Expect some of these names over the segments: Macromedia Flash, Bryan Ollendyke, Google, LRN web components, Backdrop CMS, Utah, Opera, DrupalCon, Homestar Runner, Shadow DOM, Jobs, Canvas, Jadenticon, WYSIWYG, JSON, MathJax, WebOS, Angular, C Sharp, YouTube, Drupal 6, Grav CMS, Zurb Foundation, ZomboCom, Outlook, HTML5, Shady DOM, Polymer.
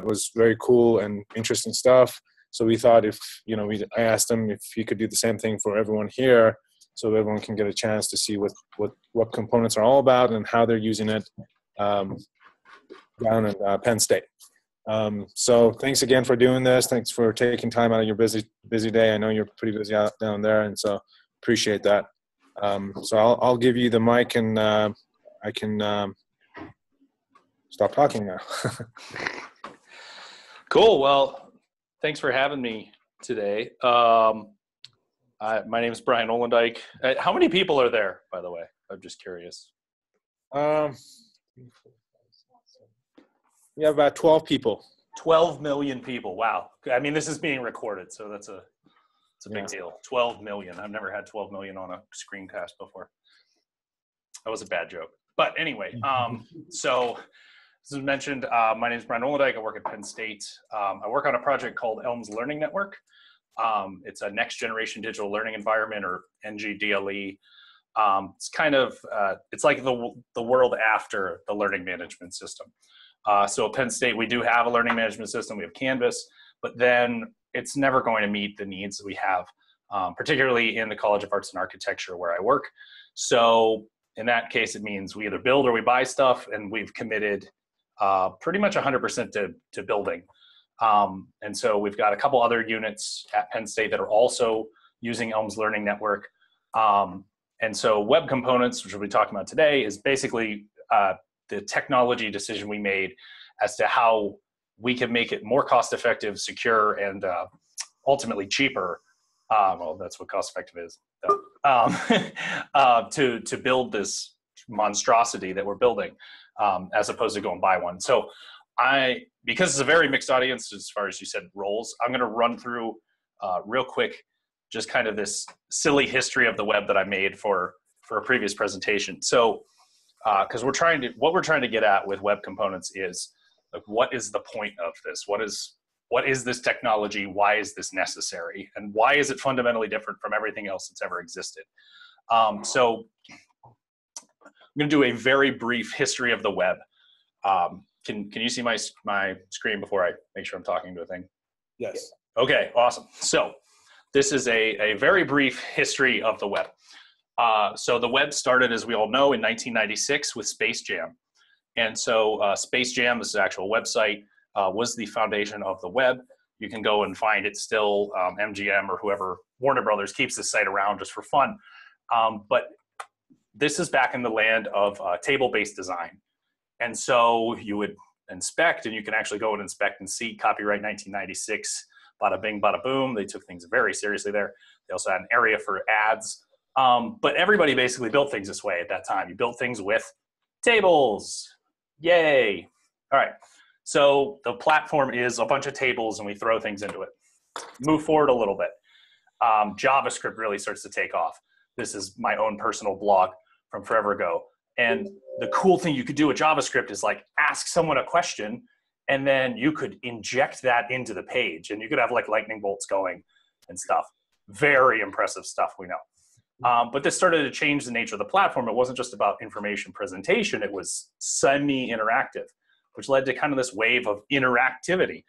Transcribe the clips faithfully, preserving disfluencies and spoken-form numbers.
It was very cool and interesting stuff. So we thought if, you know, we, I asked him if he could do the same thing for everyone here so everyone can get a chance to see what, what, what components are all about and how they're using it um, down at uh, Penn State. Um, so thanks again for doing this. Thanks for taking time out of your busy, busy day. I know you're pretty busy out down there, and so appreciate that. Um, so I'll, I'll give you the mic, and uh, I can um, stop talking now. Cool. Well, thanks for having me today. Um, I, my name is Bryan Ollendyke. Uh, how many people are there, by the way? I'm just curious. Um, Yeah, about twelve people. twelve million people. Wow. I mean, this is being recorded, so that's a it's a big yeah. deal. twelve million. I've never had twelve million on a screencast before. That was a bad joke. But anyway, um, so as mentioned, uh, my name is Bryan Ollendyke. I work at Penn State. Um, I work on a project called ELMS Learning Network. Um, it's a next generation digital learning environment, or N G D L E. Um, it's kind of uh, it's like the the world after the learning management system. Uh, so at Penn State, we do have a learning management system. We have Canvas, but then it's never going to meet the needs that we have, um, particularly in the College of Arts and Architecture where I work. So in that case, it means we either build or we buy stuff, and we've committed uh, pretty much one hundred percent to, to building. Um, and so we've got a couple other units at Penn State that are also using ELMS Learning Network. Um, and so Web Components, which we'll be talking about today, is basically uh, the technology decision we made as to how we can make it more cost-effective, secure, and uh, ultimately cheaper. Uh, well, that's what cost-effective is. So, um, uh, to, to build this monstrosity that we're building, um, as opposed to go and buy one. So I, because it's a very mixed audience, as far as you said, roles, I'm gonna run through uh, real quick, just kind of this silly history of the web that I made for, for a previous presentation. So, because uh, we're trying to, what we're trying to get at with Web Components is, like, what is the point of this? What is, what is this technology? Why is this necessary? And why is it fundamentally different from everything else that's ever existed? Um, so I'm gonna do a very brief history of the web. Um, can, can you see my, my screen before I make sure I'm talking to a thing? Yes. Okay, awesome. So this is a, a very brief history of the web. Uh, so the web started, as we all know, in nineteen ninety-six with Space Jam. And so uh, Space Jam, this is an actual website, uh, was the foundation of the web. You can go and find it still. Um, M G M or whoever, Warner Brothers, keeps this site around just for fun. Um, but this is back in the land of uh, table-based design. And so you would inspect, and you can actually go and inspect and see copyright nineteen ninety-six, bada bing, bada boom. They took things very seriously there. They also had an area for ads. Um, but everybody basically built things this way at that time. You built things with tables. Yay. All right. So the platform is a bunch of tables, and we throw things into it. Move forward a little bit. Um, JavaScript really starts to take off. This is my own personal blog from forever ago. And the cool thing you could do with JavaScript is, like, ask someone a question, and then you could inject that into the page, and you could have, like, lightning bolts going and stuff. Very impressive stuff, we know. Um, but this started to change the nature of the platform. It wasn't just about information presentation. It was semi-interactive, which led to kind of this wave of interactivity.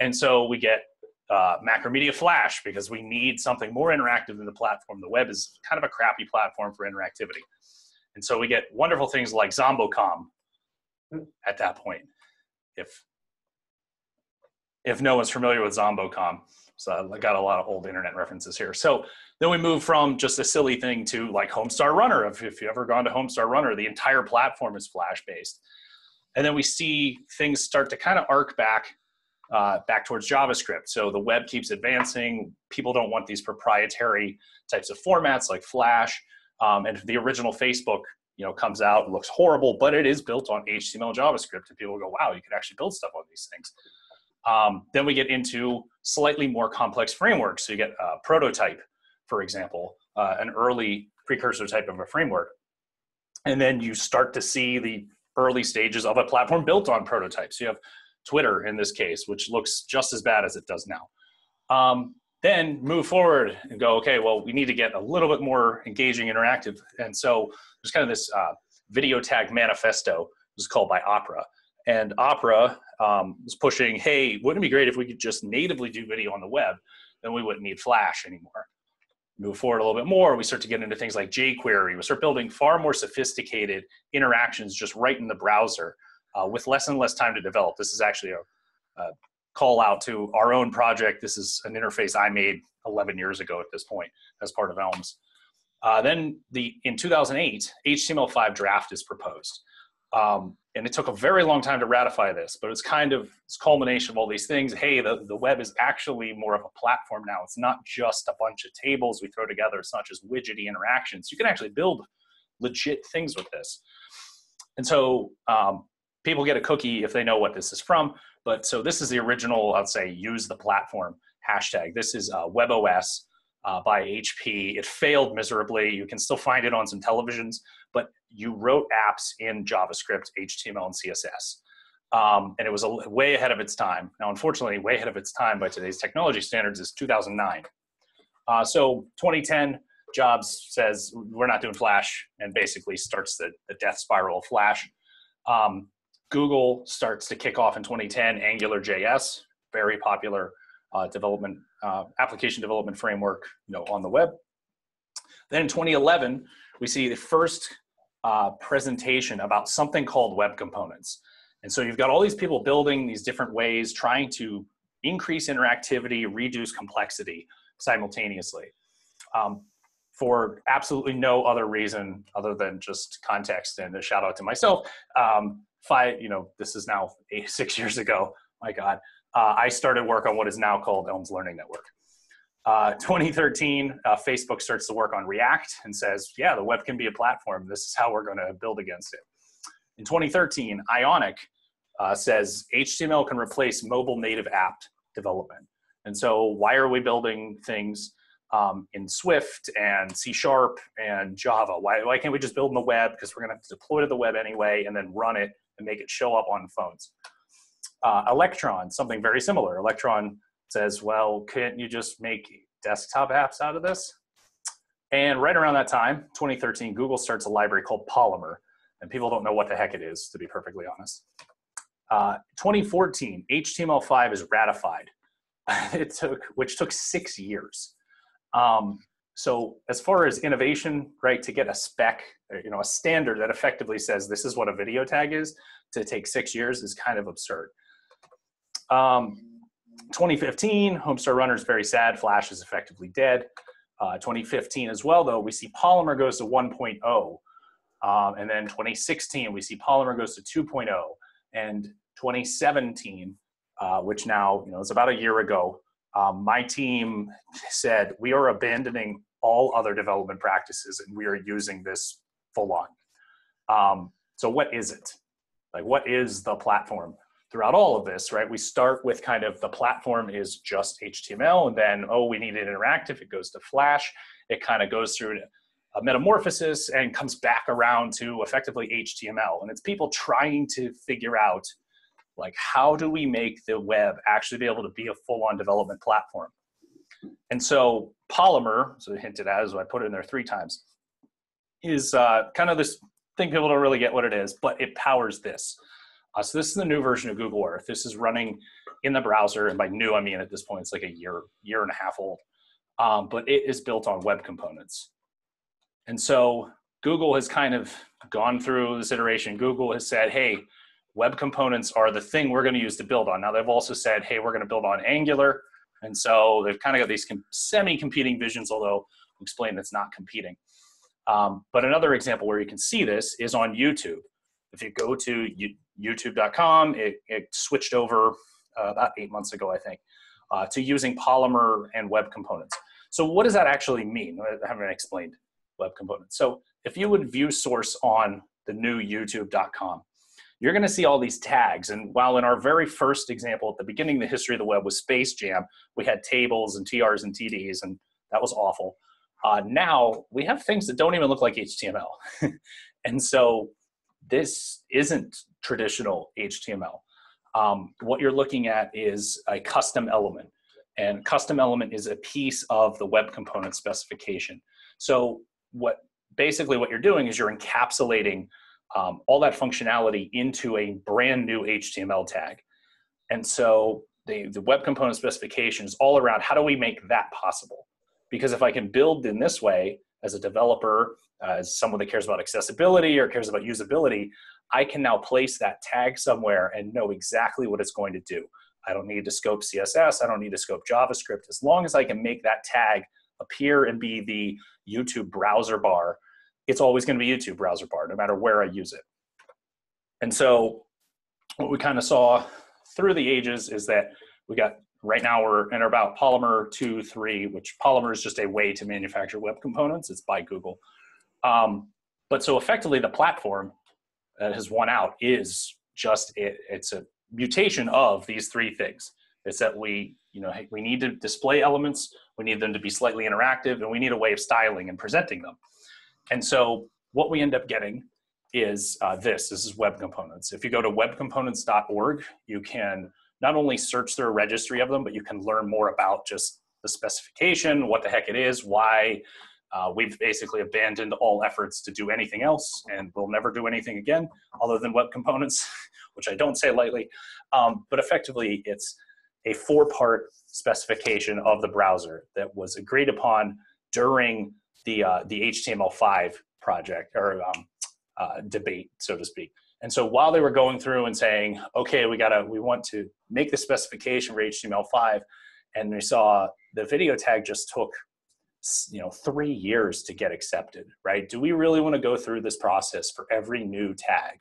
And so we get uh, Macromedia Flash, because we need something more interactive than the platform. The web is kind of a crappy platform for interactivity. And so we get wonderful things like ZomboCom at that point. If, if no one's familiar with ZomboCom. So I got a lot of old internet references here. So then we move from just a silly thing to, like, Homestar Runner. If, if you've ever gone to Homestar Runner, the entire platform is Flash-based. And then we see things start to kind of arc back, uh, back towards JavaScript. So the web keeps advancing. People don't want these proprietary types of formats like Flash. Um, and the original Facebook, you know, comes out and looks horrible, but it is built on H T M L and JavaScript. And people go, wow, you can actually build stuff on these things. Um, then we get into slightly more complex frameworks. So you get uh, Prototype, for example, uh, an early precursor type of a framework. And then you start to see the early stages of a platform built on prototypes. You have Twitter in this case, which looks just as bad as it does now. Um, then move forward and go, okay, well, we need to get a little bit more engaging, interactive. And so there's kind of this uh, video tag manifesto, it was called by Opera. and Opera um, was pushing, hey, wouldn't it be great if we could just natively do video on the web? Then we wouldn't need Flash anymore. Move forward a little bit more, we start to get into things like jQuery. We start building far more sophisticated interactions just right in the browser uh, with less and less time to develop. This is actually a, a call out to our own project. This is an interface I made eleven years ago at this point as part of ELMS. Uh, then the, in two thousand eight, H T M L five draft is proposed. Um, and it took a very long time to ratify this, but it's kind of it's culmination of all these things. Hey, the, the web is actually more of a platform now. It's not just a bunch of tables we throw together. It's not just widgety interactions. You can actually build legit things with this. And so um, people get a cookie if they know what this is from. But so this is the original, I'd say, use the platform hashtag. This is uh, WebOS uh, by H P. It failed miserably. You can still find it on some televisions, but you wrote apps in JavaScript, H T M L, and C S S. Um, and it was a, way ahead of its time. Now, unfortunately, way ahead of its time by today's technology standards is two thousand nine. Uh, so twenty ten, Jobs says, we're not doing Flash, and basically starts the, the death spiral of Flash. Um, Google starts to kick off in twenty ten, Angular J S, very popular uh, development, uh, application development framework, you know, on the web. Then in twenty eleven, we see the first uh, presentation about something called Web Components. And so you've got all these people building these different ways, trying to increase interactivity, reduce complexity simultaneously um, for absolutely no other reason other than just context. And a shout out to myself, um, five, you know, this is now eight, six years ago, my God, uh, I started work on what is now called ELMS Learning Network. Uh, twenty thirteen, uh, Facebook starts to work on React and says, yeah, the web can be a platform. This is how we're going to build against it. In twenty thirteen, Ionic uh, says H T M L can replace mobile native app development. And so why are we building things um, in Swift and C Sharp and Java? Why, why can't we just build in the web? Because we're going to have to deploy to the web anyway and then run it and make it show up on phones. Uh, Electron, something very similar. Electron says, well, can't you just make desktop apps out of this? And right around that time, twenty thirteen, Google starts a library called Polymer, and people don't know what the heck it is, to be perfectly honest. Uh, twenty fourteen, H T M L five is ratified, it took, which took six years. Um, so as far as innovation, right, to get a spec, you know, a standard that effectively says this is what a video tag is, to take six years is kind of absurd. Um, twenty fifteen, Homestar Runner is very sad. Flash is effectively dead. Uh, twenty fifteen as well, though, we see Polymer goes to one point oh. Um, and then twenty sixteen, we see Polymer goes to two point oh. And twenty seventeen, uh, which now, you know, it's about a year ago, um, my team said, we are abandoning all other development practices and we are using this full on. Um, so what is it? Like, what is the platform? Throughout all of this, right, we start with kind of the platform is just H T M L, and then, oh, we need it interactive, it goes to Flash, it kind of goes through a metamorphosis and comes back around to effectively H T M L. And it's people trying to figure out, like, how do we make the web actually be able to be a full-on development platform? And so Polymer, so I hinted at, as I put it in there three times, is uh, kind of this thing people don't really get what it is, but it powers this. Uh, so this is the new version of Google Earth. This is running in the browser, and by new, I mean at this point, it's like a year, year and a half old. Um, but it is built on Web Components. And so Google has kind of gone through this iteration. Google has said, hey, Web Components are the thing we're going to use to build on. Now, they've also said, hey, we're going to build on Angular. And so they've kind of got these semi-competing visions, although I'll explain it's not competing. Um, but another example where you can see this is on YouTube. If you go to YouTube dot com, it, it switched over uh, about eight months ago, I think, uh, to using Polymer and Web Components. So what does that actually mean? I haven't explained Web Components. So if you would view source on the new YouTube dot com, you're going to see all these tags. And while in our very first example at the beginning of the history of the web was Space Jam, we had tables and T Rs and T Ds, and that was awful. Uh, now we have things that don't even look like H T M L. And so this isn't traditional H T M L. Um, what you're looking at is a custom element, and custom element is a piece of the web component specification. So what basically what you're doing is you're encapsulating um, all that functionality into a brand new H T M L tag. And so the, the web component specification is all around how do we make that possible? Because if I can build in this way as a developer, uh, as someone that cares about accessibility or cares about usability, I can now place that tag somewhere and know exactly what it's going to do. I don't need to scope C S S. I don't need to scope JavaScript. As long as I can make that tag appear and be the YouTube browser bar, it's always going to be YouTube browser bar, no matter where I use it. And so what we kind of saw through the ages is that we got, right now we're in about Polymer two, three, which Polymer is just a way to manufacture web components. It's by Google. Um, but so effectively the platform that has won out is just, it, it's a mutation of these three things. It's that we, you know, we need to display elements, we need them to be slightly interactive, and we need a way of styling and presenting them. And so what we end up getting is uh, this, this is Web Components. If you go to web components dot org, you can not only search through a registry of them, but you can learn more about just the specification, what the heck it is, why uh, we've basically abandoned all efforts to do anything else, and we'll never do anything again other than web components, which I don't say lightly, um, but effectively it's a four-part specification of the browser that was agreed upon during the, uh, the H T M L five project or um, uh, debate, so to speak. And so while they were going through and saying, okay, we gotta, we want to make the specification for H T M L five, and we saw the video tag just took, you know, three years to get accepted, right? Do we really want to go through this process for every new tag?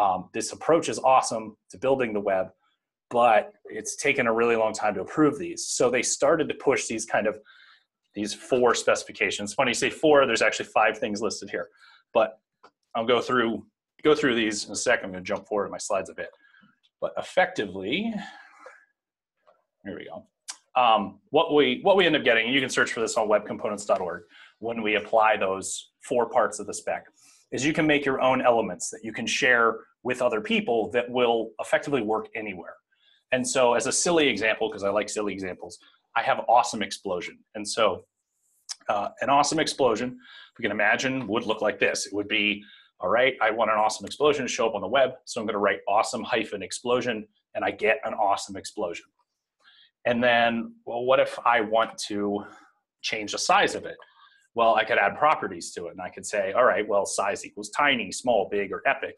Um, this approach is awesome to building the web, but it's taken a really long time to approve these. So they started to push these kind of, these four specifications. When you say four, there's actually five things listed here, but I'll go through Go through these in a second. I'm going to jump forward in my slides a bit, but effectively, here we go. Um, what we what we end up getting, and you can search for this on web components dot org. When we apply those four parts of the spec, is you can make your own elements that you can share with other people that will effectively work anywhere. And so, as a silly example, because I like silly examples, I have Awesome Explosion, and so uh, an Awesome Explosion, if we can imagine, would look like this. It would be, all right, I want an awesome explosion to show up on the web, so I'm going to write awesome hyphen explosion, and I get an awesome explosion. And then, well, what if I want to change the size of it? Well, I could add properties to it, and I could say, all right, well, size equals tiny, small, big, or epic.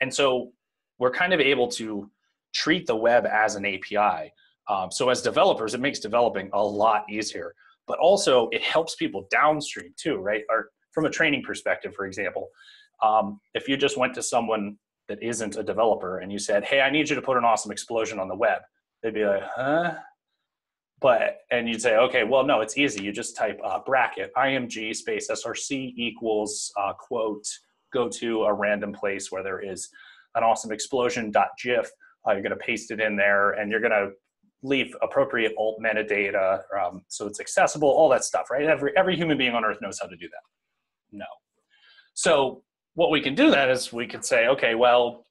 And so we're kind of able to treat the web as an A P I. Um, so as developers, it makes developing a lot easier, but also it helps people downstream too, right? Or from a training perspective, for example, Um, if you just went to someone that isn't a developer and you said, hey, I need you to put an awesome explosion on the web, they'd be like, huh? But, and you'd say, okay, well, no, it's easy. You just type uh, bracket, img space src equals uh, quote, go to a random place where there is an awesome explosion dot gif. Uh, you're going to paste it in there and you're going to leave appropriate alt metadata um, so it's accessible, all that stuff, right? Every, every human being on earth knows how to do that. No. So what we can do then is we could say, okay, well,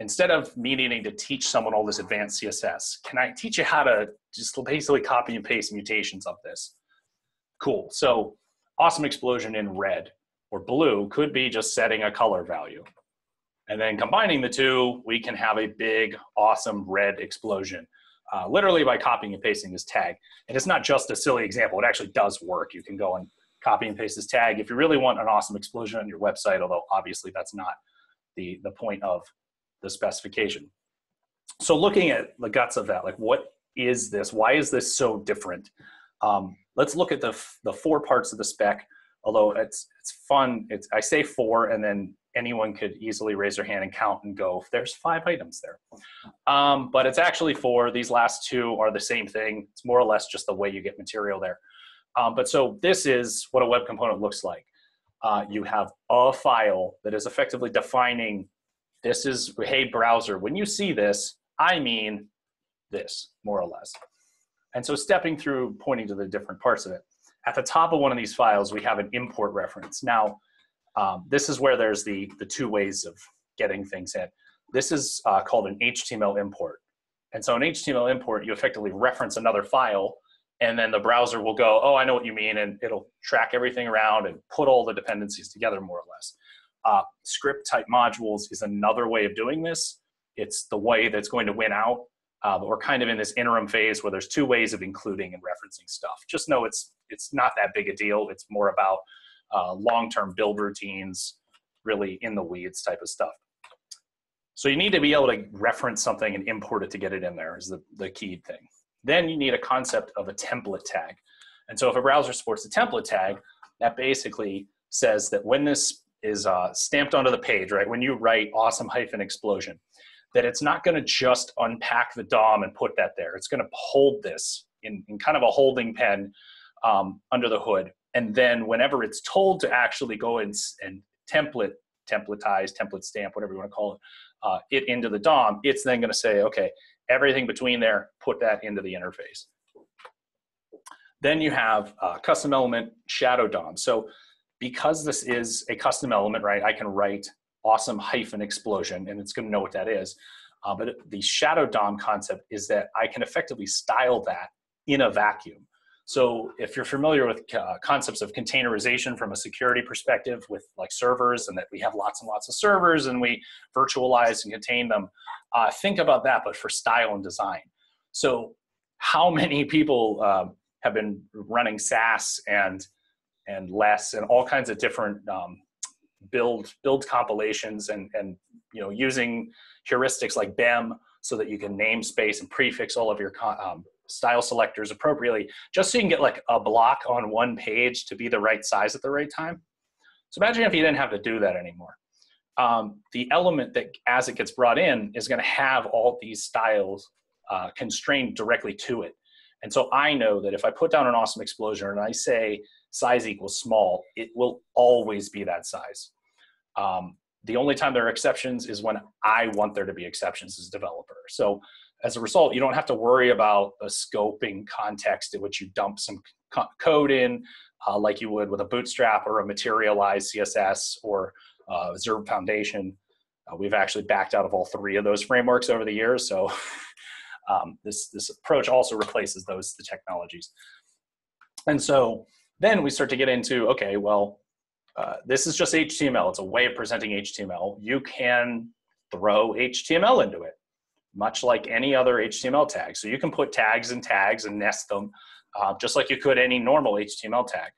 instead of me needing to teach someone all this advanced C S S, can I teach you how to just basically copy and paste mutations of this? Cool. So awesome explosion in red or blue could be just setting a color value. And then combining the two, we can have a big, awesome red explosion, uh, literally by copying and pasting this tag. And it's not just a silly example. It actually does work. You can go and copy and paste this tag if you really want an awesome explosion on your website, although obviously that's not the, the point of the specification. So looking at the guts of that, like what is this? Why is this so different? Um, let's look at the, the four parts of the spec, although it's, it's fun. It's, I say four, and then anyone could easily raise their hand and count and go, there's five items there. Um, but it's actually four. These last two are the same thing. It's more or less just the way you get material there. Um, but so this is what a web component looks like. Uh, you have a file that is effectively defining, this is, hey browser, when you see this, I mean this, more or less. And so stepping through, pointing to the different parts of it. At the top of one of these files, we have an import reference. Now, um, this is where there's the, the two ways of getting things in. This is uh, called an H T M L import. And so an H T M L import, you effectively reference another file, and then the browser will go, oh, I know what you mean, and it'll track everything around and put all the dependencies together, more or less. Uh, script type modules is another way of doing this. It's the way that's going to win out. Uh, but we're kind of in this interim phase where there's two ways of including and referencing stuff. Just know it's it's not that big a deal. It's more about uh, long-term build routines, really in the weeds type of stuff. So you need to be able to reference something and import it to get it in there is the, the key thing. Then you need a concept of a template tag. And so if a browser supports the template tag, that basically says that when this is uh, stamped onto the page, right, when you write awesome hyphen explosion, that it's not going to just unpack the D O M and put that there. It's going to hold this in, in kind of a holding pen um, under the hood. And then whenever it's told to actually go and, and template, templatize, template stamp, whatever you want to call it, uh, it into the D O M, it's then going to say, okay, everything between there, put that into the interface. Then you have uh, custom element shadow D O M. So because this is a custom element, right, I can write awesome hyphen explosion and it's going to know what that is. Uh, but the shadow D O M concept is that I can effectively style that in a vacuum. So if you're familiar with uh, concepts of containerization from a security perspective with like servers, and that we have lots and lots of servers and we virtualize and contain them, uh, think about that, but for style and design. So how many people uh, have been running SASS and and LESS and all kinds of different um, build build compilations and and you know, using heuristics like B E M so that you can namespace and prefix all of your um, style selectors appropriately, just so you can get like a block on one page to be the right size at the right time. So imagine if you didn't have to do that anymore. Um, the element that as it gets brought in is going to have all these styles uh, constrained directly to it. And so I know that if I put down an awesome explosion and I say size equals small, it will always be that size. Um, the only time there are exceptions is when I want there to be exceptions as a developer. So as a result, you don't have to worry about a scoping context in which you dump some co code in uh, like you would with a Bootstrap or a materialized C S S or uh, Zurb Foundation. Uh, we've actually backed out of all three of those frameworks over the years. So um, this, this approach also replaces those the technologies. And so then we start to get into, okay, well, uh, this is just H T M L. It's a way of presenting H T M L. You can throw H T M L into it, much like any other H T M L tag. So you can put tags in tags and nest them, uh, just like you could any normal H T M L tag.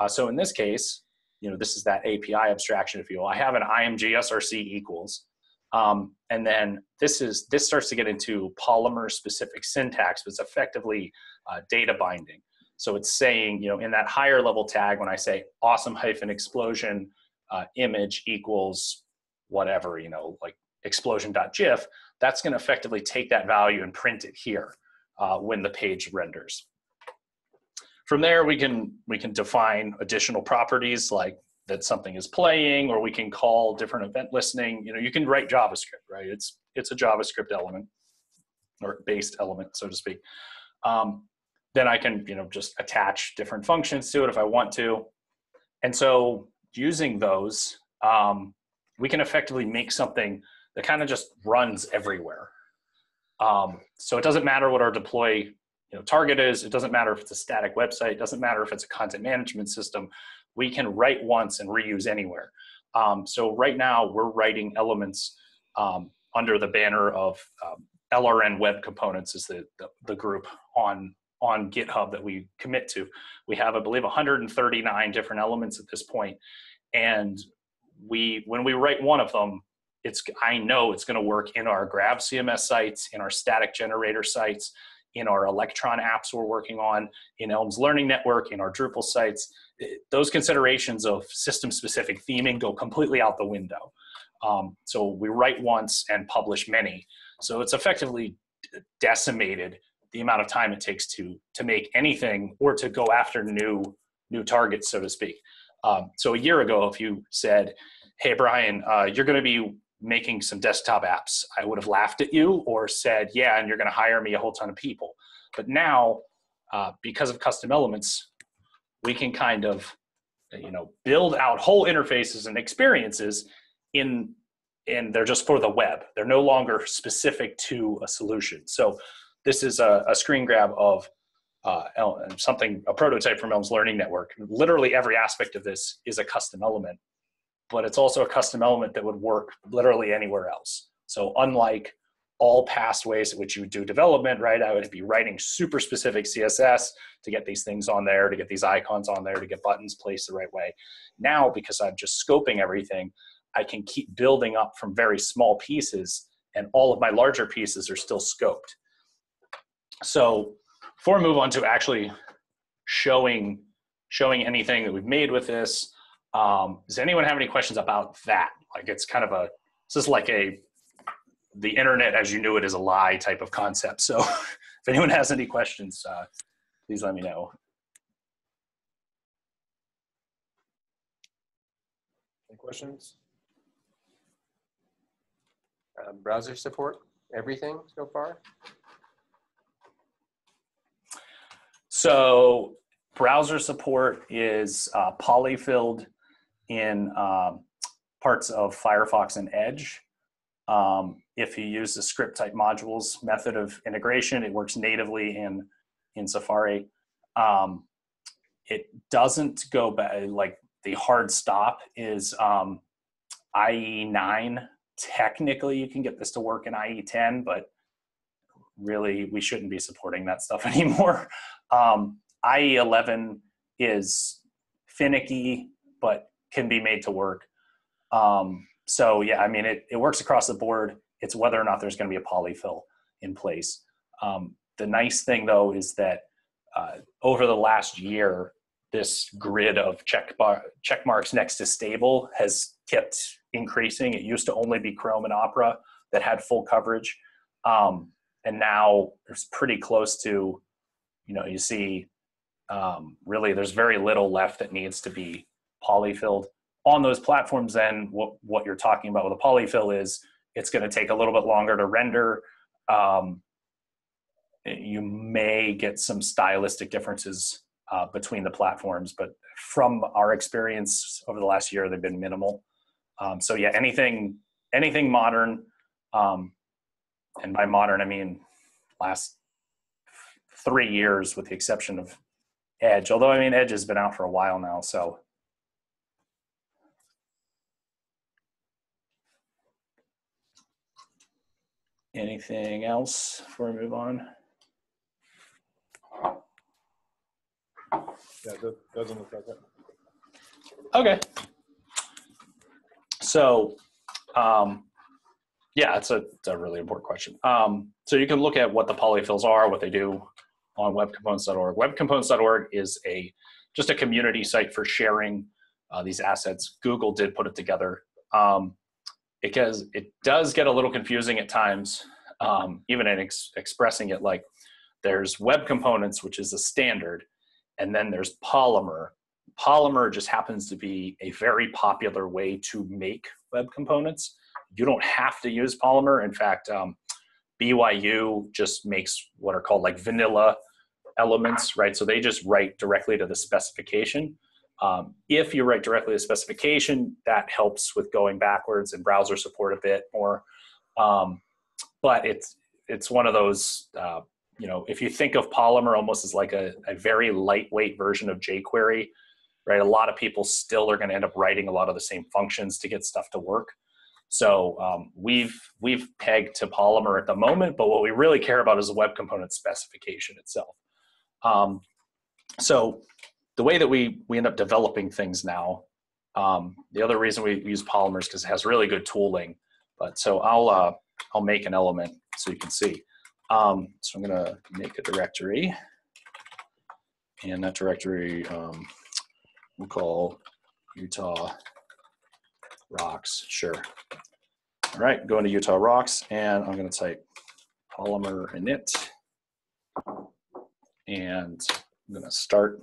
Uh, so in this case, you know, this is that A P I abstraction, if you will. I have an I M G S R C equals, um, and then this is this starts to get into Polymer-specific syntax, but it's effectively uh, data binding. So it's saying, you know, in that higher level tag, when I say awesome hyphen explosion uh, image equals whatever, you know, like explosion.gif, that's going to effectively take that value and print it here uh, when the page renders. From there, we can we can define additional properties like that something is playing, or we can call different event listening. You know, you can write JavaScript, right? It's it's a JavaScript element or based element, so to speak. Um, then I can, you know, just attach different functions to it if I want to, and so using those, um, we can effectively make something that kind of just runs everywhere. Um, so it doesn't matter what our deploy you know, target is. It doesn't matter if it's a static website. It doesn't matter if it's a content management system. We can write once and reuse anywhere. Um, so right now we're writing elements um, under the banner of um, L R N Web Components is the, the, the group on, on GitHub that we commit to. We have, I believe, one hundred thirty-nine different elements at this point. And we, when we write one of them, It's, I know it's going to work in our Grav C M S sites, in our static generator sites, in our Electron apps we're working on, in ELMS Learning Network, in our Drupal sites. Those considerations of system-specific theming go completely out the window. Um, so we write once and publish many. So it's effectively decimated the amount of time it takes to, to make anything or to go after new, new targets, so to speak. Um, so a year ago, if you said, hey, Bryan, uh, you're going to be making some desktop apps, I would have laughed at you or said, yeah, and you're going to hire me a whole ton of people. But now, uh, because of custom elements, we can kind of, you know, build out whole interfaces and experiences in, and they're just for the web. They're no longer specific to a solution. So this is a, a screen grab of uh, something, a prototype from ELMS Learning Network. Literally every aspect of this is a custom element. but it's also a custom element that would work literally anywhere else. So unlike all past ways in which you do development, right? I would be writing super specific C S S to get these things on there, to get these icons on there, to get buttons placed the right way. Now, because I'm just scoping everything, I can keep building up from very small pieces, and all of my larger pieces are still scoped. So before I move on to actually showing, showing anything that we've made with this, um, does anyone have any questions about that? Like it's kind of a, this is like a, the internet as you knew it is a lie type of concept. So if anyone has any questions, uh, please let me know. Any questions? Uh, browser support, everything so far? So browser support is uh, polyfilled in uh, parts of Firefox and Edge. Um, if you use the script type modules method of integration, it works natively in, in Safari. Um, it doesn't go back, like the hard stop is um, I E nine. Technically, you can get this to work in I E ten, but really we shouldn't be supporting that stuff anymore. Um, I E eleven is finicky, but can be made to work. Um, So yeah, I mean, it, it works across the board. It's whether or not there's gonna be a polyfill in place. Um, the nice thing though is that uh, over the last year, this grid of check, bar, check marks next to stable has kept increasing. It used to only be Chrome and Opera that had full coverage. Um, and now it's pretty close to, you know, you see um, really there's very little left that needs to be polyfilled. On those platforms, then what, what you're talking about with a polyfill is it's going to take a little bit longer to render. Um, you may get some stylistic differences uh, between the platforms, but from our experience over the last year, they've been minimal. Um, so yeah, anything, anything modern, um, and by modern, I mean last three years with the exception of Edge, although I mean, Edge has been out for a while now, so. Anything else before we move on? Yeah, that doesn't look like it. Okay. So, um, yeah, it's a, it's a really important question. Um, so you can look at what the polyfills are, what they do on web components dot org. web components dot org is a just a community site for sharing uh, these assets. Google did put it together. Um, Because it does get a little confusing at times, um, even in ex expressing it, like there's web components, which is a standard, and then there's Polymer. Polymer just happens to be a very popular way to make web components. You don't have to use Polymer. In fact, um, B Y U just makes what are called like vanilla elements, right? So they just write directly to the specification. Um, if you write directly the specification, that helps with going backwards and browser support a bit more. Um, but it's, it's one of those, uh, you know, if you think of Polymer almost as like a, a very lightweight version of jQuery, right? A lot of people still are going to end up writing a lot of the same functions to get stuff to work. So um, we've, we've pegged to Polymer at the moment, but what we really care about is the web component specification itself. Um, so the way that we, we end up developing things now, um, the other reason we use Polymer is because it has really good tooling. But so I'll, uh, I'll make an element so you can see. Um, so I'm gonna make a directory, and that directory um, we'll call Utah Rocks, sure. All right, go into Utah Rocks, and I'm gonna type Polymer init, and I'm gonna start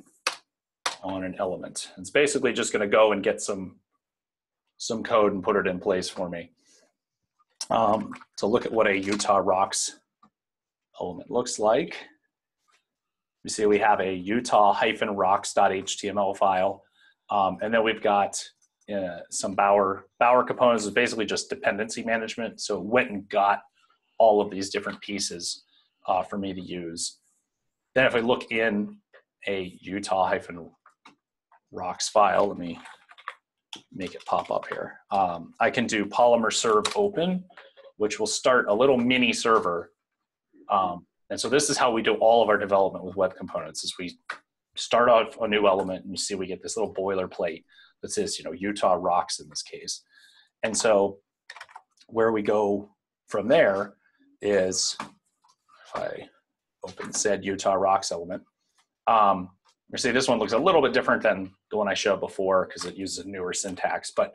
on an element. It's basically just going to go and get some some code and put it in place for me. Um, so look at what a Utah Rocks element looks like. You see we have a Utah-rocks.html file, um, and then we've got uh, some Bower Bower components. Is basically just dependency management. So it went and got all of these different pieces uh, for me to use. Then if we look in a Utah hyphen rocks file. Let me make it pop up here. Um, I can do Polymer serve open, which will start a little mini server. Um, and so this is how we do all of our development with Web Components, is we start off a new element, and you see we get this little boilerplate that says, you know, Utah rocks in this case. And so where we go from there is, if I open said Utah rocks element, um, you see this one looks a little bit different than the one I showed before because it uses a newer syntax. But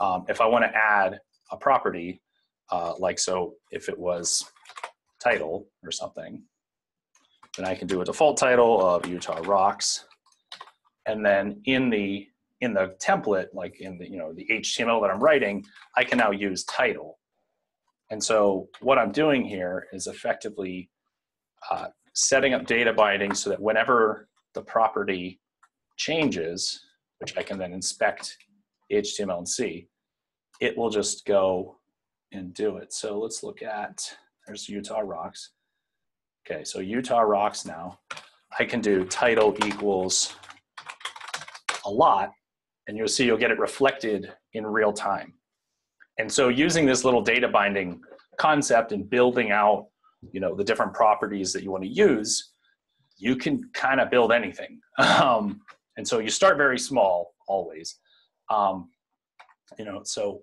um, if I want to add a property, uh, like so if it was title or something, then I can do a default title of Utah rocks. And then in the in the template, like in the, you know, the H T M L that I'm writing, I can now use title. And so what I'm doing here is effectively uh, setting up data bindings so that whenever the property changes, which I can then inspect H T M L and see, it will just go and do it. So let's look at, there's Utah rocks. Okay, so Utah rocks now. I can do title equals a lot, and you'll see you'll get it reflected in real time. And so using this little data binding concept and building out, you know, the different properties that you want to use, you can kind of build anything. Um, and so you start very small always. Um, you know, so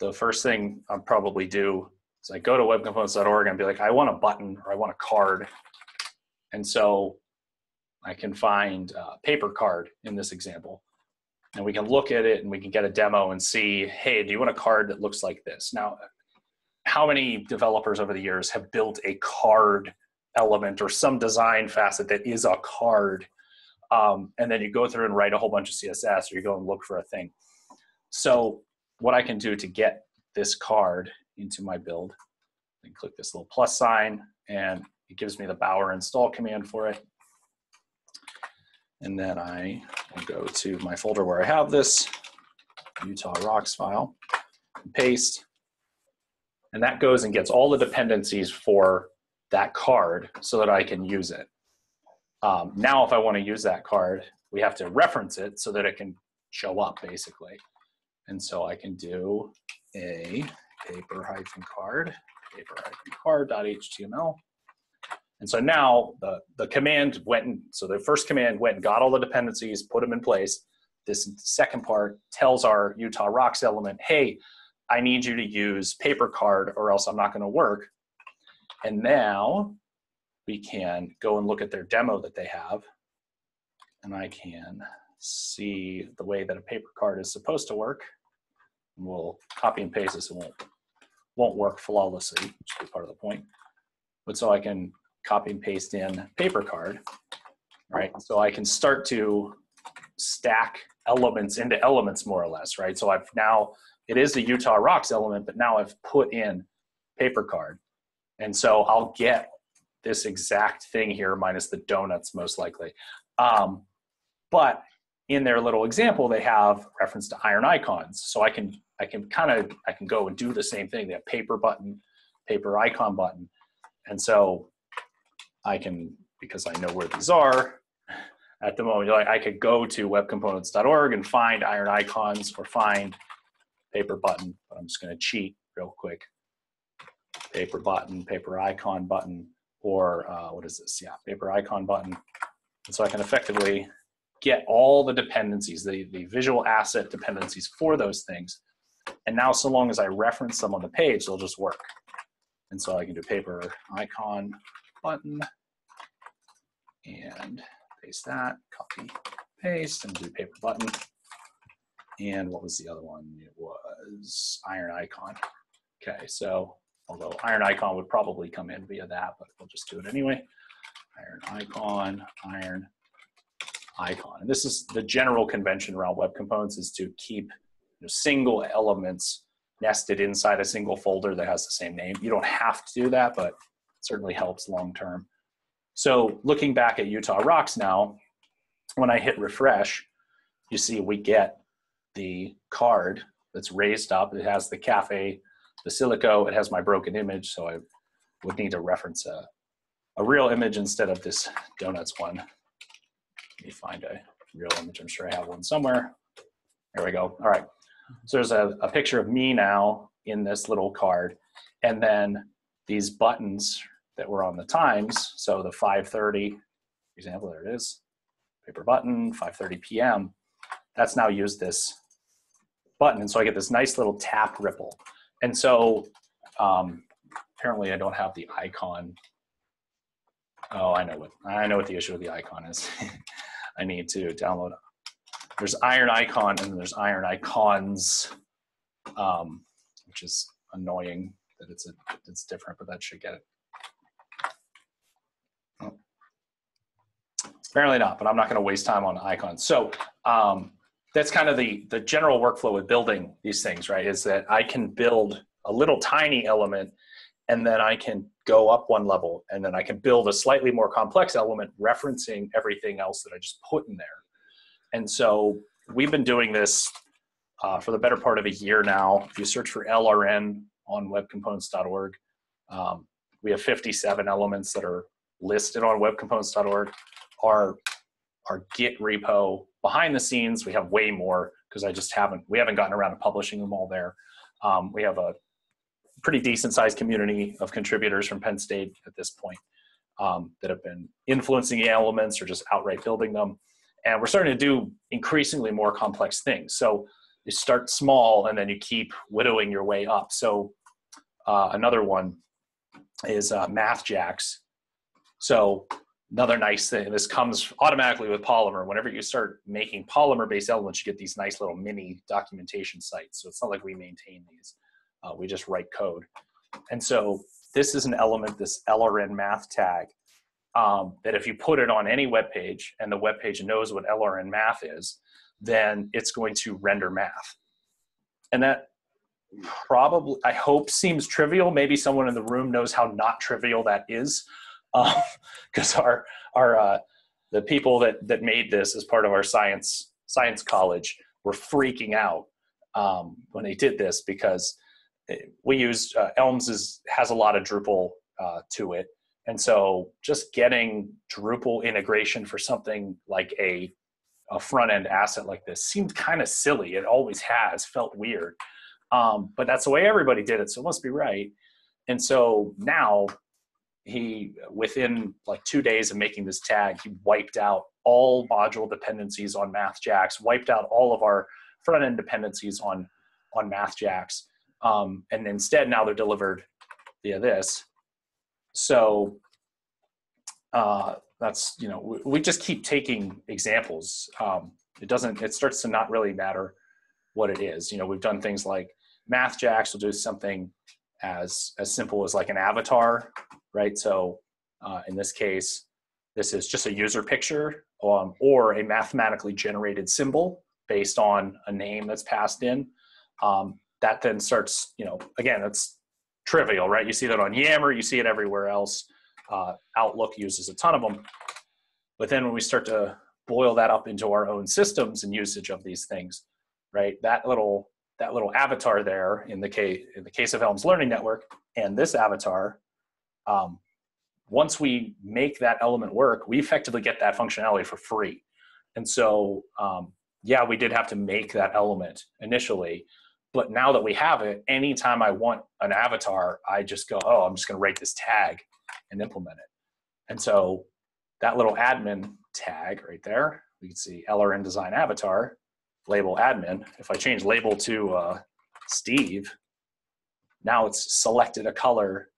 the first thing I'll probably do is I go to web components dot org and be like, I want a button or I want a card. And so I can find a paper card in this example. And we can look at it and we can get a demo and see, hey, do you want a card that looks like this? Now, how many developers over the years have built a card element or some design facet that is a card? Um, and then you go through and write a whole bunch of C S S, or you go and look for a thing. So what I can do to get this card into my build, I can click this little plus sign and it gives me the Bower install command for it. And then I will go to my folder where I have this Utah rocks file, and paste, and that goes and gets all the dependencies for that card so that I can use it. Um, now, if I want to use that card, we have to reference it so that it can show up, basically. And so I can do a paper-card, paper-card.html. And so now the, the command went, and, so the first command went and got all the dependencies, put them in place. This second part tells our Utah rocks element, hey, I need you to use paper card or else I'm not gonna work. And now we can go and look at their demo that they have. And I can see the way that a paper card is supposed to work. And we'll copy and paste this. It won't, won't work flawlessly, which is part of the point. But so I can copy and paste in paper card, right? So I can start to stack elements into elements more or less, right? So I've now, it is the Utah rocks element, but now I've put in paper card. And so I'll get this exact thing here minus the donuts most likely. Um, but in their little example, they have reference to iron icons. So I can, I can kind of, I can go and do the same thing. They have paper button, paper icon button. And so I can, because I know where these are at the moment, like I could go to web components dot org and find iron icons or find paper button, but I'm just gonna cheat real quick. Paper button, paper icon button, or uh, what is this? Yeah, paper icon button. And so I can effectively get all the dependencies, the, the visual asset dependencies for those things. And now so long as I reference them on the page, they'll just work. And so I can do paper icon button and paste that, copy, paste, and do paper button. And what was the other one? It was iron icon. Okay, so although iron icon would probably come in via that, but we'll just do it anyway. Iron icon, iron icon. And this is the general convention around web components, is to keep, you know, single elements nested inside a single folder that has the same name. You don't have to do that, but certainly helps long-term. So looking back at Utah rocks now, when I hit refresh, you see we get the card that's raised up. It has the Cafe Basilico. It has my broken image, so I would need to reference a, a real image instead of this donuts one. Let me find a real image. I'm sure I have one somewhere. There we go. All right. So there's a, a picture of me now in this little card. And then these buttons that were on the times. So the five thirty example, there it is. Paper button, five thirty p m That's now used this button. And so I get this nice little tap ripple. And so um, apparently I don't have the icon. Oh, I know what, I know what the issue with the icon is. I need to download. There's Iron Icon and there's Iron Icons, um, which is annoying that it's, a, it's different, but that should get it. Oh. Apparently not, but I'm not going to waste time on icons. So um, that's kind of the, the general workflow with building these things, right? Is that I can build a little tiny element and then I can go up one level and then I can build a slightly more complex element referencing everything else that I just put in there. And so we've been doing this uh, for the better part of a year now. If you search for L R N on web components dot org, um, we have fifty-seven elements that are listed on web components dot org. Our, our Git repo behind the scenes, we have way more because I just haven't, we haven't gotten around to publishing them all there. Um, we have a pretty decent sized community of contributors from Penn State at this point um, that have been influencing the elements or just outright building them. And we're starting to do increasingly more complex things. So you start small and then you keep widowing your way up. So uh, another one is uh, MathJax. So another nice thing, this comes automatically with Polymer. Whenever you start making Polymer-based elements, you get these nice little mini documentation sites. So it's not like we maintain these. Uh, we just write code. And so this is an element, this L R N math tag, Um, that if you put it on any web page and the web page knows what L R N math is, then it's going to render math. And that probably, I hope, seems trivial. Maybe someone in the room knows how not trivial that is, because um, our our uh, the people that that made this as part of our science science college were freaking out um, when they did this, because we used uh, ELMS is, has a lot of Drupal uh, to it. And so just getting Drupal integration for something like a, a front-end asset like this seemed kind of silly. It always has, felt weird. Um, but that's the way everybody did it, so it must be right. And so now he, within like two days of making this tag, he wiped out all module dependencies on MathJax, wiped out all of our front-end dependencies on, on MathJax. Um, and instead now they're delivered via this. So uh, that's, you know, we, we just keep taking examples. Um, it doesn't, it starts to not really matter what it is. You know, we've done things like MathJax will do something as, as simple as like an avatar, right? So uh, in this case, this is just a user picture um, or a mathematically generated symbol based on a name that's passed in. Um, that then starts, you know, again, it's trivial, right? You see that on Yammer, you see it everywhere else. Uh, Outlook uses a ton of them. But then when we start to boil that up into our own systems and usage of these things, right? That little that little avatar there in the case in the case of ELMS Learning Network and this avatar, um, once we make that element work, we effectively get that functionality for free. And so, um, yeah, we did have to make that element initially. But now that we have it, anytime I want an avatar, I just go, oh, I'm just going to write this tag and implement it. And so that little admin tag right there, we can see L R N design avatar, label admin. If I change label to uh, Steve, now it's selected a color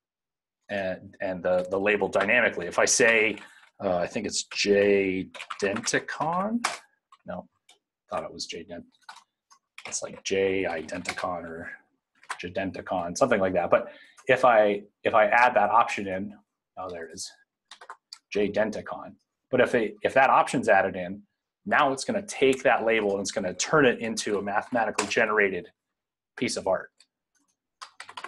and, and the, the label dynamically. If I say, uh, I think it's J Denticon. No, thought it was J Dent. It's like J Identicon or Jadenticon, something like that. But if I if I add that option in, oh, there it is, Jadenticon. But if they, if that option's added in, now it's going to take that label and it's going to turn it into a mathematically generated piece of art.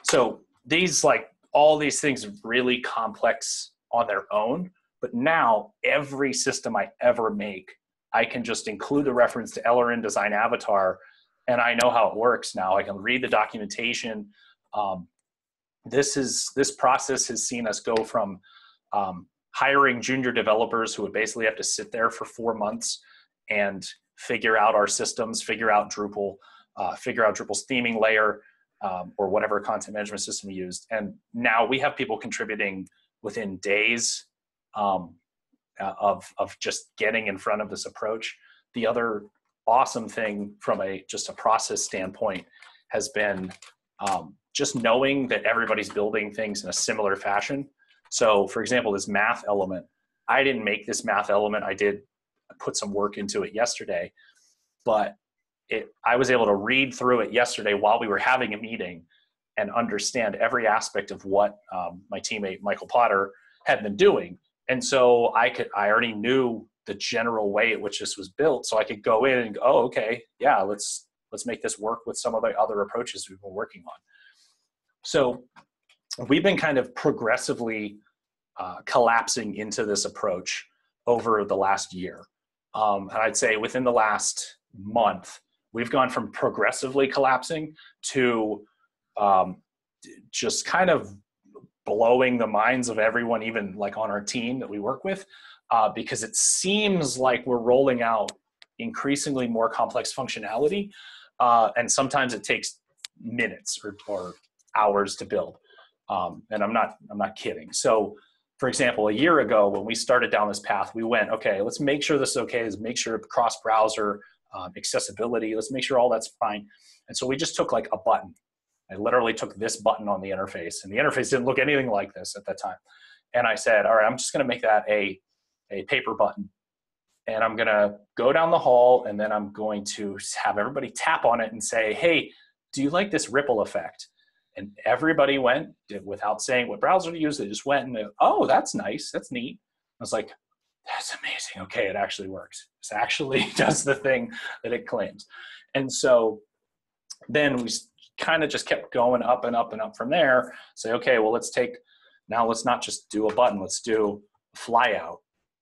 So these, like, all these things are really complex on their own. But now every system I ever make, I can just include the reference to L R N design avatar. And I know how it works now. I can read the documentation. Um, this is this process has seen us go from um, hiring junior developers who would basically have to sit there for four months and figure out our systems, figure out Drupal, uh, figure out Drupal's theming layer, um, or whatever content management system we used. And now we have people contributing within days um, of, of just getting in front of this approach. The other awesome thing from a just a process standpoint has been um, just knowing that everybody's building things in a similar fashion. So for example, this math element, I didn't make this math element. I did put some work into it yesterday, but it, I was able to read through it yesterday while we were having a meeting and understand every aspect of what um, my teammate, Michael Potter, had been doing. And so I could, I already knew the general way at which this was built. So I could go in and go, oh, okay, yeah, let's, let's make this work with some of the other approaches we've been working on. So we've been kind of progressively uh, collapsing into this approach over the last year. Um, and I'd say within the last month, we've gone from progressively collapsing to um, just kind of blowing the minds of everyone, even like on our team that we work with, uh, because it seems like we're rolling out increasingly more complex functionality. Uh, and sometimes it takes minutes or, or hours to build. Um, and I'm not, I'm not kidding. So for example, a year ago when we started down this path, we went, okay, let's make sure this is okay. Let's make sure cross-browser um, accessibility, let's make sure all that's fine. And so we just took like a button. I literally took this button on the interface, and the interface didn't look anything like this at that time. And I said, all right, I'm just gonna make that a, a paper button. And I'm gonna go down the hall, and then I'm going to have everybody tap on it and say, hey, do you like this ripple effect? And everybody went, without saying what browser to use, they just went and, they, oh, that's nice, that's neat. I was like, that's amazing, okay, it actually works. This actually does the thing that it claims. And so then we kind of just kept going up and up and up from there, say, okay, well, let's take, now let's not just do a button, let's do a flyout.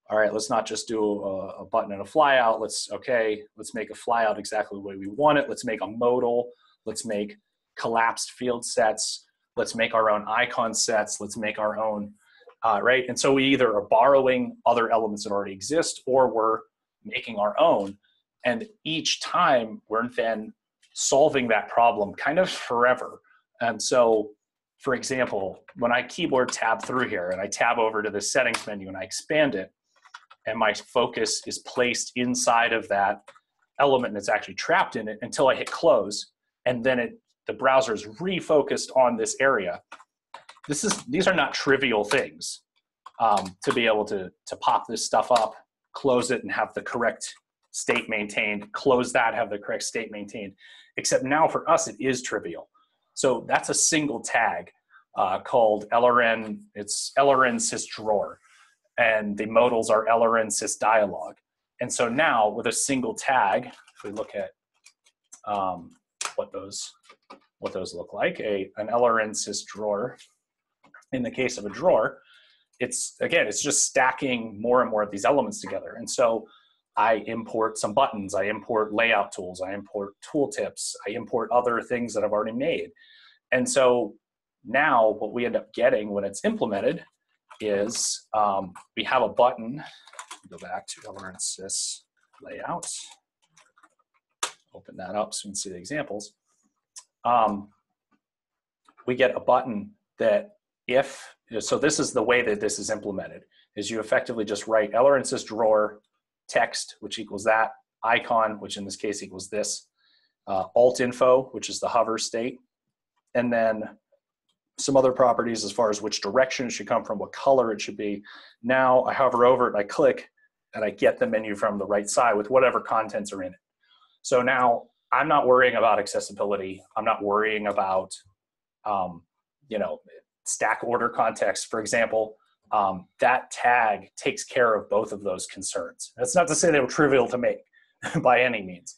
All right, let's not just do a, a button and a flyout, let's, okay, let's make a flyout exactly the way we want it, let's make a modal, let's make collapsed field sets, let's make our own icon sets, let's make our own, uh, right? And so we either are borrowing other elements that already exist, or we're making our own. And each time we're then solving that problem kind of forever. And so, for example, when I keyboard tab through here and I tab over to the settings menu and I expand it, and my focus is placed inside of that element that's actually trapped in it until I hit close, and then it the browser is refocused on this area. This is, these are not trivial things um, to be able to, to pop this stuff up, close it and have the correct state maintained, close that, have the correct state maintained, except now for us, it is trivial. So that's a single tag uh, called L R N, it's L R N sys drawer, and the modals are L R N sys dialog. And so now with a single tag, if we look at um, what those, what those look like, a, an L R N sys drawer. In the case of a drawer, it's, again, it's just stacking more and more of these elements together. And so I import some buttons, I import layout tools, I import tooltips, I import other things that I've already made. And so now what we end up getting when it's implemented is um, we have a button, go back to L R N sys layout, open that up so you can see the examples. Um, we get a button that if, so this is the way that this is implemented, is you effectively just write L R N sys drawer text, which equals that, icon, which in this case equals this, uh, alt info, which is the hover state, and then some other properties as far as which direction it should come from, what color it should be. Now I hover over it, I click, and I get the menu from the right side with whatever contents are in it. So now, I'm not worrying about accessibility. I'm not worrying about, um, you know, stack order context, for example. Um, that tag takes care of both of those concerns. That's not to say they were trivial to make by any means.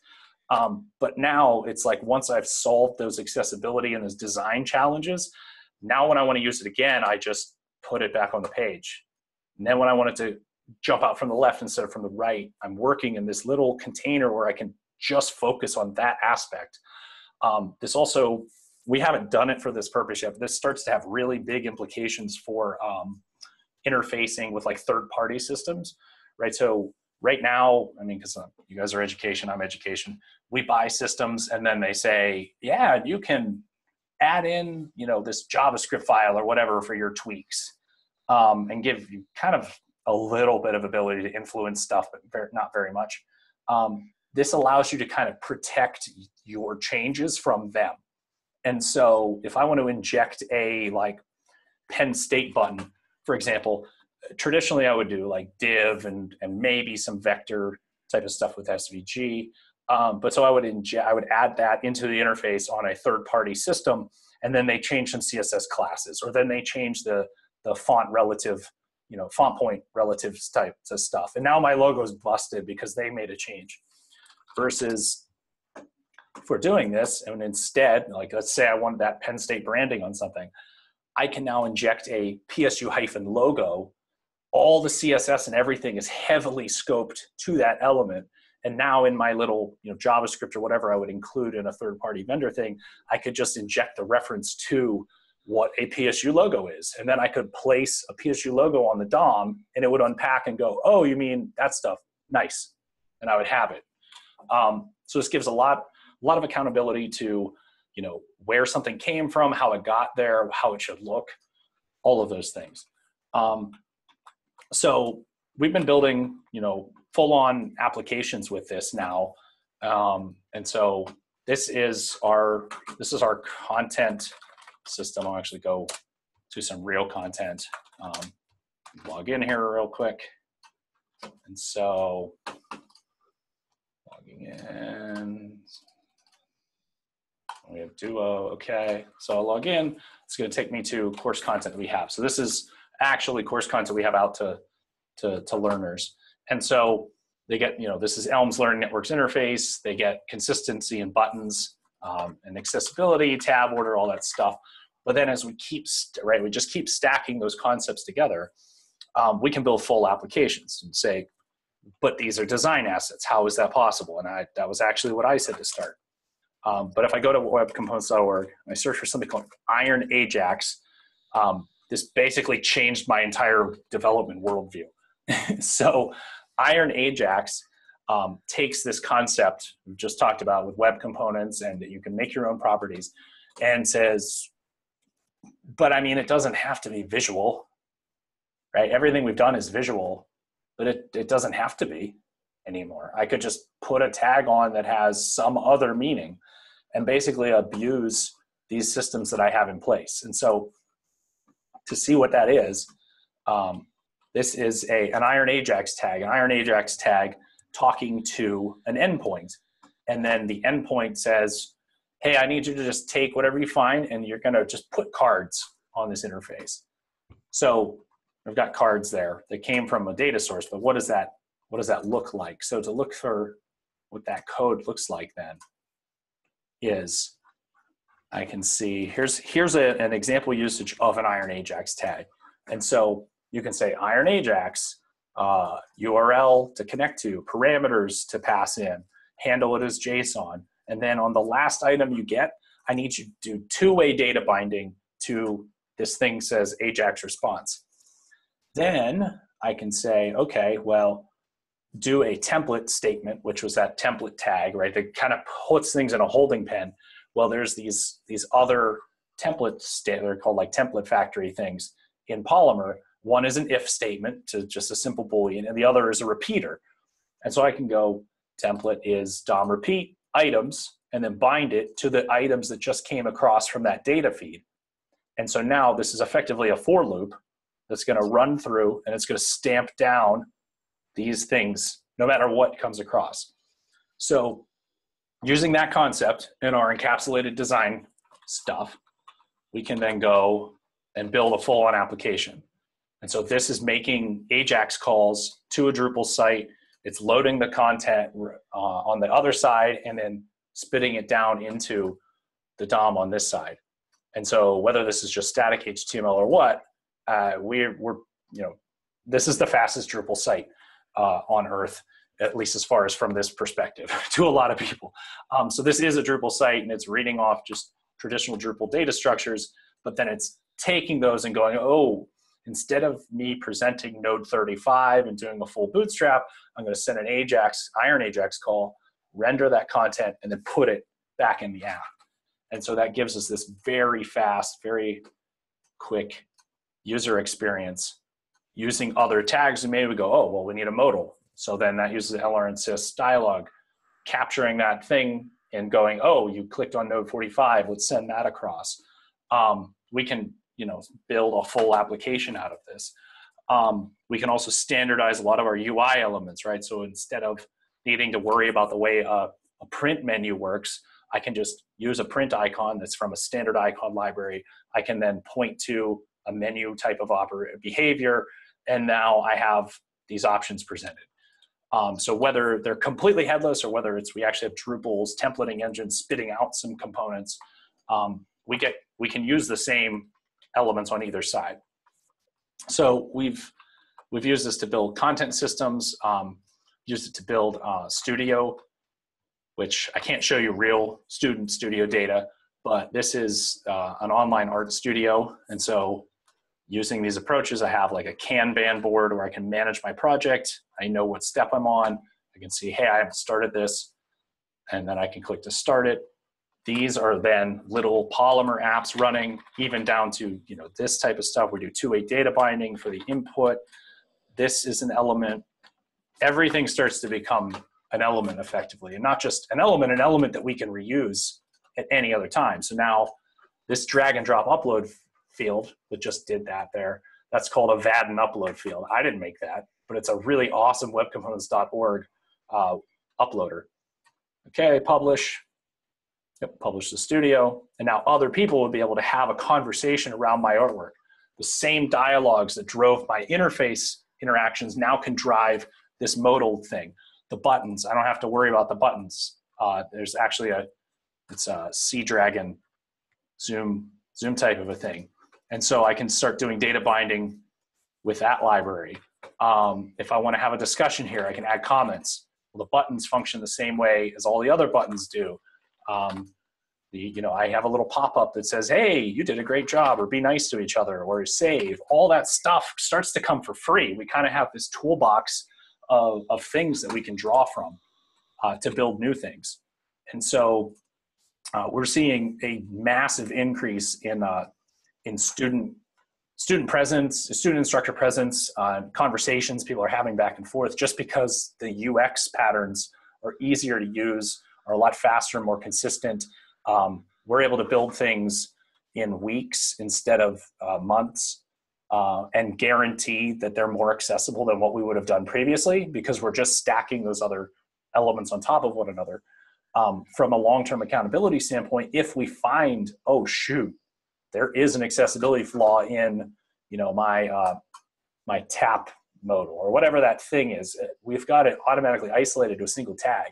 Um, but now it's like once I've solved those accessibility and those design challenges, now when I want to use it again, I just put it back on the page. And then when I wanted to jump out from the left instead of from the right, I'm working in this little container where I can just focus on that aspect. Um, this also, we haven't done it for this purpose yet, but this starts to have really big implications for um, interfacing with like third-party systems, right? So right now, I mean, because you guys are education, I'm education, we buy systems and then they say, yeah, you can add in, you know, this JavaScript file or whatever for your tweaks, um, and give you kind of a little bit of ability to influence stuff, but very, not very much. Um, this allows you to kind of protect your changes from them. And so if I want to inject a like Penn State button, for example, traditionally I would do like div and, and maybe some vector type of stuff with S V G. Um, but so I would inject, I would add that into the interface on a third-party system, and then they change some C S S classes, or then they change the the font relative, you know, font point relative type to stuff. And now my logo is busted because they made a change. Versus if we're doing this, and instead, like let's say I wanted that Penn State branding on something, I can now inject a P S U hyphen logo. All the C S S and everything is heavily scoped to that element. And now in my little, you know, JavaScript or whatever I would include in a third-party vendor thing, I could just inject the reference to what a P S U logo is. And then I could place a P S U logo on the D O M and it would unpack and go, oh, you mean that stuff? Nice. And I would have it. Um, so this gives a lot, a lot of accountability to, you know, where something came from, how it got there, how it should look, all of those things. Um, so we've been building, you know, full-on applications with this now, um, and so this is our this is our content system. I'll actually go to some real content. Um, log in here real quick, and so logging in. We have Duo. Okay, so I'll log in. It's going to take me to course content we have. So this is actually course content we have out to to, to learners. And so they get, you know, this is ELMS Learning Network's interface. They get consistency and buttons um, and accessibility, tab order, all that stuff. But then as we keep, right, we just keep stacking those concepts together, um, we can build full applications and say, but these are design assets. How is that possible? And I, that was actually what I said to start. Um, but if I go to web components dot org, I search for something called Iron Ajax, um, this basically changed my entire development worldview. So Iron Ajax um, takes this concept we just talked about with web components and that you can make your own properties and says, but I mean, it doesn't have to be visual, right? Everything we've done is visual, but it, it doesn't have to be anymore. I could just put a tag on that has some other meaning and basically abuse these systems that I have in place. And so to see what that is, um, this is a, an Iron Ajax tag, an Iron Ajax tag talking to an endpoint. And then the endpoint says, hey, I need you to just take whatever you find and you're gonna just put cards on this interface. So I've got cards there that came from a data source, but what does that, what does that look like? So to look for what that code looks like then is, I can see, here's, here's a, an example usage of an Iron Ajax tag. And so you can say Iron Ajax, uh, U R L to connect to, parameters to pass in, handle it as JSON. And then on the last item you get, I need you to do two-way data binding to this thing says Ajax response. Then I can say, okay, well, do a template statement, which was that template tag, right? That kind of puts things in a holding pen. Well, there's these, these other templates, they're called like template factory things in Polymer. One is an if statement to just a simple Boolean, and the other is a repeater. And so I can go template is D O M repeat items and then bind it to the items that just came across from that data feed. And so now this is effectively a for loop that's going to run through and it's going to stamp down these things no matter what comes across. So using that concept in our encapsulated design stuff, we can then go and build a full-on application. And so this is making Ajax calls to a Drupal site. It's loading the content uh, on the other side and then spitting it down into the D O M on this side. And so whether this is just static H T M L or what, uh, we're, we're, you know, this is the fastest Drupal site uh, on earth, at least as far as from this perspective to a lot of people. Um, so this is a Drupal site and it's reading off just traditional Drupal data structures, but then it's taking those and going, oh, instead of me presenting node thirty-five and doing a full bootstrap, I'm going to send an Ajax, Iron Ajax call, render that content, and then put it back in the app. And so that gives us this very fast, very quick user experience using other tags. And maybe we go, oh, well, we need a modal. So then that uses the L R N sys dialog, capturing that thing and going, oh, you clicked on node forty-five, let's send that across. Um, we can, you know, build a full application out of this. Um, we can also standardize a lot of our U I elements, right? So instead of needing to worry about the way a, a print menu works, I can just use a print icon that's from a standard icon library. I can then point to a menu type of oper- behavior, and now I have these options presented. Um, so whether they're completely headless or whether it's we actually have Drupal's templating engine spitting out some components, um, we get we can use the same elements on either side. So we've we've used this to build content systems, um, used it to build uh, Studio, which I can't show you real student Studio data, but this is uh, an online art studio, and so. Using these approaches, I have like a Kanban board where I can manage my project. I know what step I'm on. I can see, hey, I haven't started this. And then I can click to start it. These are then little Polymer apps running, even down to, you know, this type of stuff. We do two-way data binding for the input. This is an element. Everything starts to become an element effectively, and not just an element, an element that we can reuse at any other time. So now this drag and drop upload field that just did that there, that's called a V A D and upload field. I didn't make that, but it's a really awesome web components dot org uh, uploader. Okay, publish, yep, publish the studio, and now other people would be able to have a conversation around my artwork. The same dialogues that drove my interface interactions now can drive this modal thing. The buttons, I don't have to worry about the buttons. Uh, there's actually a, it's a Sea Dragon Zoom, Zoom type of a thing. And so I can start doing data binding with that library. Um, if I want to have a discussion here, I can add comments. Well, the buttons function the same way as all the other buttons do. Um, the, you know, I have a little pop-up that says, hey, you did a great job, or be nice to each other, or save. All that stuff starts to come for free. We kind of have this toolbox of, of things that we can draw from uh, to build new things. And so uh, we're seeing a massive increase in uh, in student, student presence, student instructor presence, uh, conversations people are having back and forth, just because the U X patterns are easier to use, are a lot faster, more consistent. Um, we're able to build things in weeks instead of uh, months, uh, and guarantee that they're more accessible than what we would have done previously, because we're just stacking those other elements on top of one another. Um, from a long-term accountability standpoint, if we find, oh shoot, there is an accessibility flaw in, you know, my uh, my tap modal or whatever that thing is. We've got it automatically isolated to a single tag.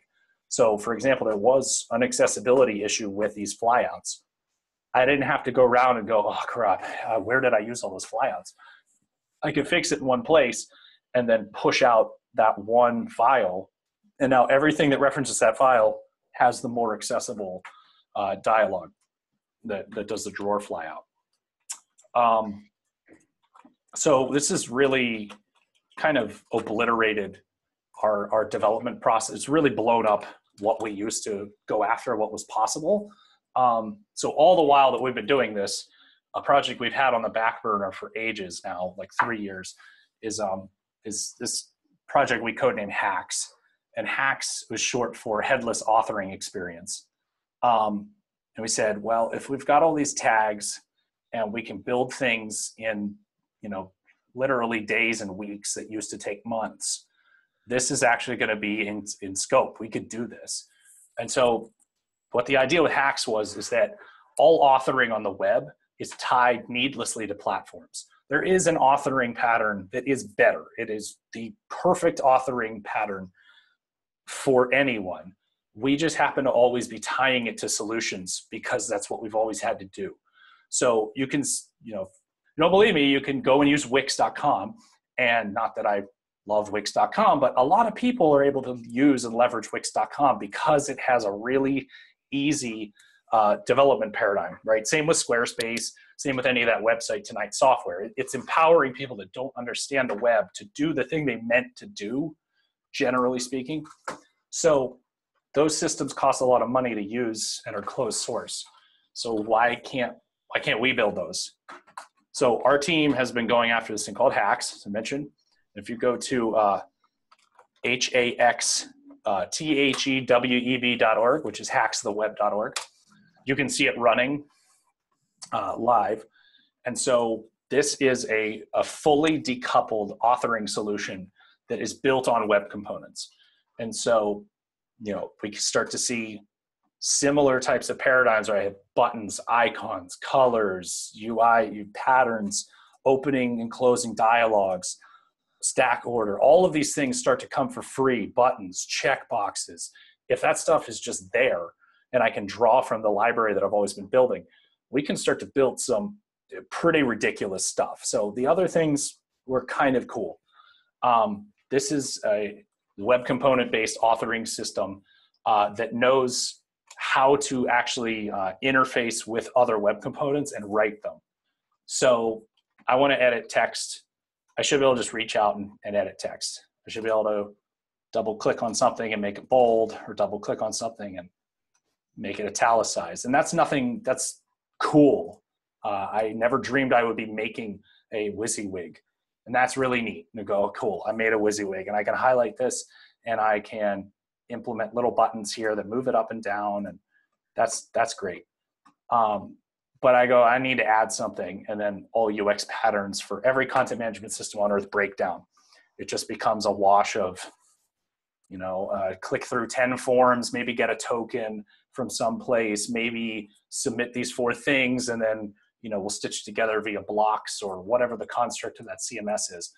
So, for example, there was an accessibility issue with these flyouts. I didn't have to go around and go, oh crap, uh, where did I use all those flyouts? I could fix it in one place and then push out that one file, and now everything that references that file has the more accessible uh, dialogue. That, that does the drawer fly out. Um, so this is really kind of obliterated our, our development process. It's really blown up what we used to go after, what was possible. Um, so all the while that we've been doing this, a project we've had on the back burner for ages now, like three years, is, um, is this project we codenamed Hacks. And Hacks was short for Headless Authoring Experience. Um, And we said, well, if we've got all these tags and we can build things in, you know, literally days and weeks that used to take months, this is actually going to be in, in scope. We could do this. And so what the idea with Hacks was is that all authoring on the web is tied needlessly to platforms. There is an authoring pattern that is better. It is the perfect authoring pattern for anyone. We just happen to always be tying it to solutions because that's what we've always had to do. So you can, you know, if you don't believe me, you can go and use Wix dot com. And not that I love Wix dot com, but a lot of people are able to use and leverage Wix dot com because it has a really easy uh, development paradigm, right? Same with Squarespace, Same with any of that Website Tonight software. It's empowering people that don't understand the web to do the thing they meant to do, generally speaking. So those systems cost a lot of money to use and are closed source. So why can't, why can't we build those? So our team has been going after this thing called Hacks, as I mentioned. If you go to uh, H A X T H E W E B dot org, which is hacks the web dot org, you can see it running uh, live. And so this is a, a fully decoupled authoring solution that is built on web components. And so, you know, we start to see similar types of paradigms where I have buttons, icons, colors, U I, patterns, opening and closing dialogues, stack order. All of these things start to come for free. Buttons, checkboxes. If that stuff is just there and I can draw from the library that I've always been building, we can start to build some pretty ridiculous stuff. So the other things were kind of cool. Um, this is a web component-based authoring system uh, that knows how to actually uh, interface with other web components and write them. So I want to edit text. I should be able to just reach out and, and edit text. I should be able to double click on something and make it bold, or double click on something and make it italicized. And that's nothing, that's cool. Uh, I never dreamed I would be making a WYSIWYG. And that's really neat. And you go, oh, cool, I made a WYSIWYG, and I can highlight this and I can implement little buttons here that move it up and down, and that's that's great. Um, but I go, I need to add something, and then all U X patterns for every content management system on earth break down. It just becomes a wash of, you know, uh, click through ten forms, maybe get a token from someplace, maybe submit these four things, and then, you know, we'll stitch together via blocks or whatever the construct of that C M S is.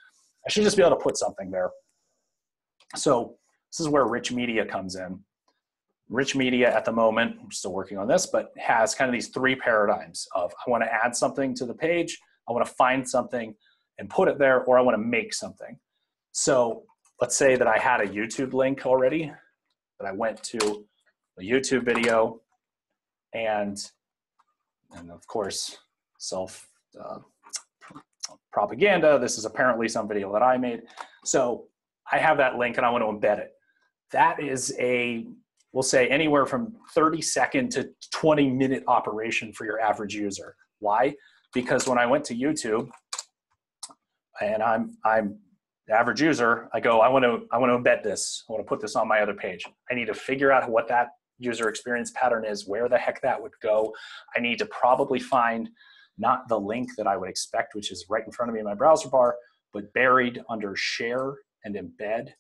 I should just be able to put something there. So this is where rich media comes in. Rich media at the moment, I'm still working on this, but has kind of these three paradigms of I want to add something to the page, I want to find something and put it there, or I want to make something. So let's say that I had a YouTube link already, that I went to a YouTube video, and, and of course, self uh, propaganda. This is apparently some video that I made. So I have that link and I want to embed it. That is a, we'll say anywhere from thirty second to twenty minute operation for your average user. Why? Because when I went to YouTube and I'm, I'm the average user, I go, I want to, I want to embed this. I want to put this on my other page. I need to figure out what that user experience pattern is, where the heck that would go. I need to probably find not the link that I would expect, which is right in front of me in my browser bar, but buried under share and embed.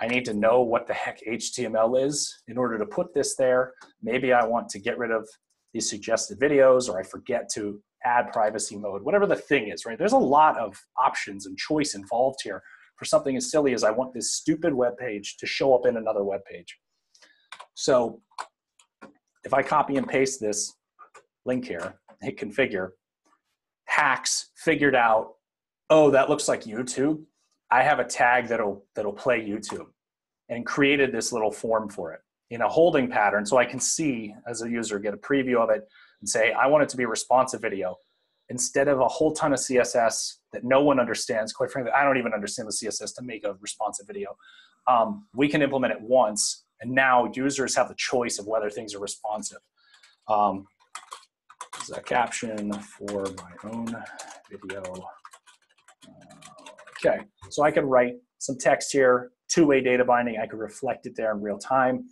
I need to know what the heck H T M L is in order to put this there. Maybe I want to get rid of these suggested videos, or I forget to add privacy mode, whatever the thing is, right? There's a lot of options and choice involved here for something as silly as I want this stupid web page to show up in another web page. So if I copy and paste this link here, hit configure, Hacks figured out, oh, that looks like YouTube. I have a tag that'll, that'll play YouTube, and created this little form for it in a holding pattern. So I can see as a user, get a preview of it and say, I want it to be a responsive video instead of a whole ton of C S S that no one understands. Quite frankly, I don't even understand the C S S to make a responsive video. Um, we can implement it once, and now users have the choice of whether things are responsive. Um, this is a caption for my own video. Okay, so I could write some text here, two-way data binding, I could reflect it there in real time.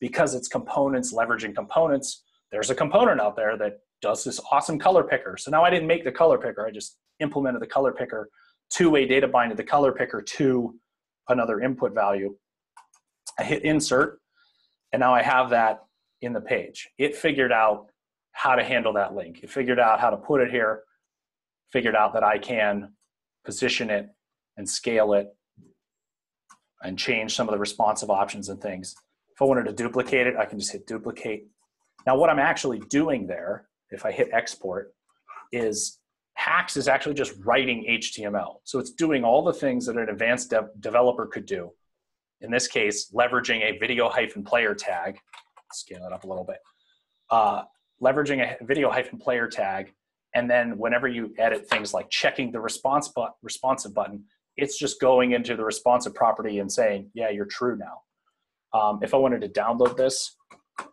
Because it's components, leveraging components, there's a component out there that does this awesome color picker. So now I didn't make the color picker, I just implemented the color picker, two-way data binded the color picker to another input value. I hit insert, and now I have that in the page. It figured out how to handle that link. It figured out how to put it here, figured out that I can position it and scale it and change some of the responsive options and things. If I wanted to duplicate it, I can just hit duplicate. Now what I'm actually doing there, if I hit export, is Hacks is actually just writing H T M L. So it's doing all the things that an advanced dev developer could do. In this case, leveraging a video hyphen player tag, scale it up a little bit, uh, leveraging a video hyphen player tag And then whenever you edit things like checking the response bu- responsive button, it's just going into the responsive property and saying, yeah, you're true now. Um, if I wanted to download this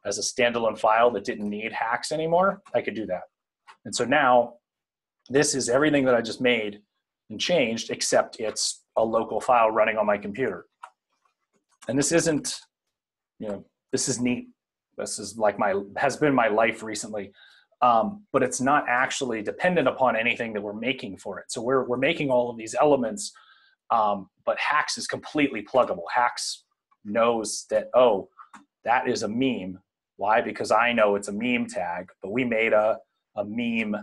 as a standalone file that didn't need hacks anymore, I could do that. And so now this is everything that I just made and changed, except it's a local file running on my computer. And this isn't, you know, this is neat. This is like my, has been my life recently. Um, but it's not actually dependent upon anything that we're making for it. So we're, we're making all of these elements, um, but Hacks is completely pluggable. Hacks knows that, oh, that is a meme. Why? Because I know it's a meme tag, but we made a, a meme,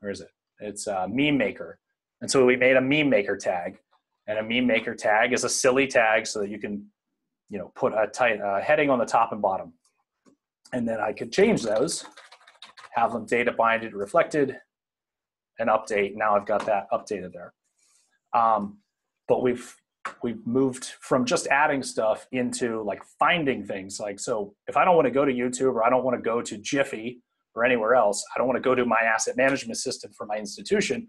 where is it? It's a meme maker. And so we made a meme maker tag, and a meme maker tag is a silly tag so that you can, you know, put a, tight, a heading on the top and bottom. And then I could change those, have them data binded, reflected, and update. Now I've got that updated there. Um, but we've we've moved from just adding stuff into like finding things. Like, so if I don't want to go to YouTube, or I don't want to go to Jiffy or anywhere else, I don't want to go to my asset management system for my institution,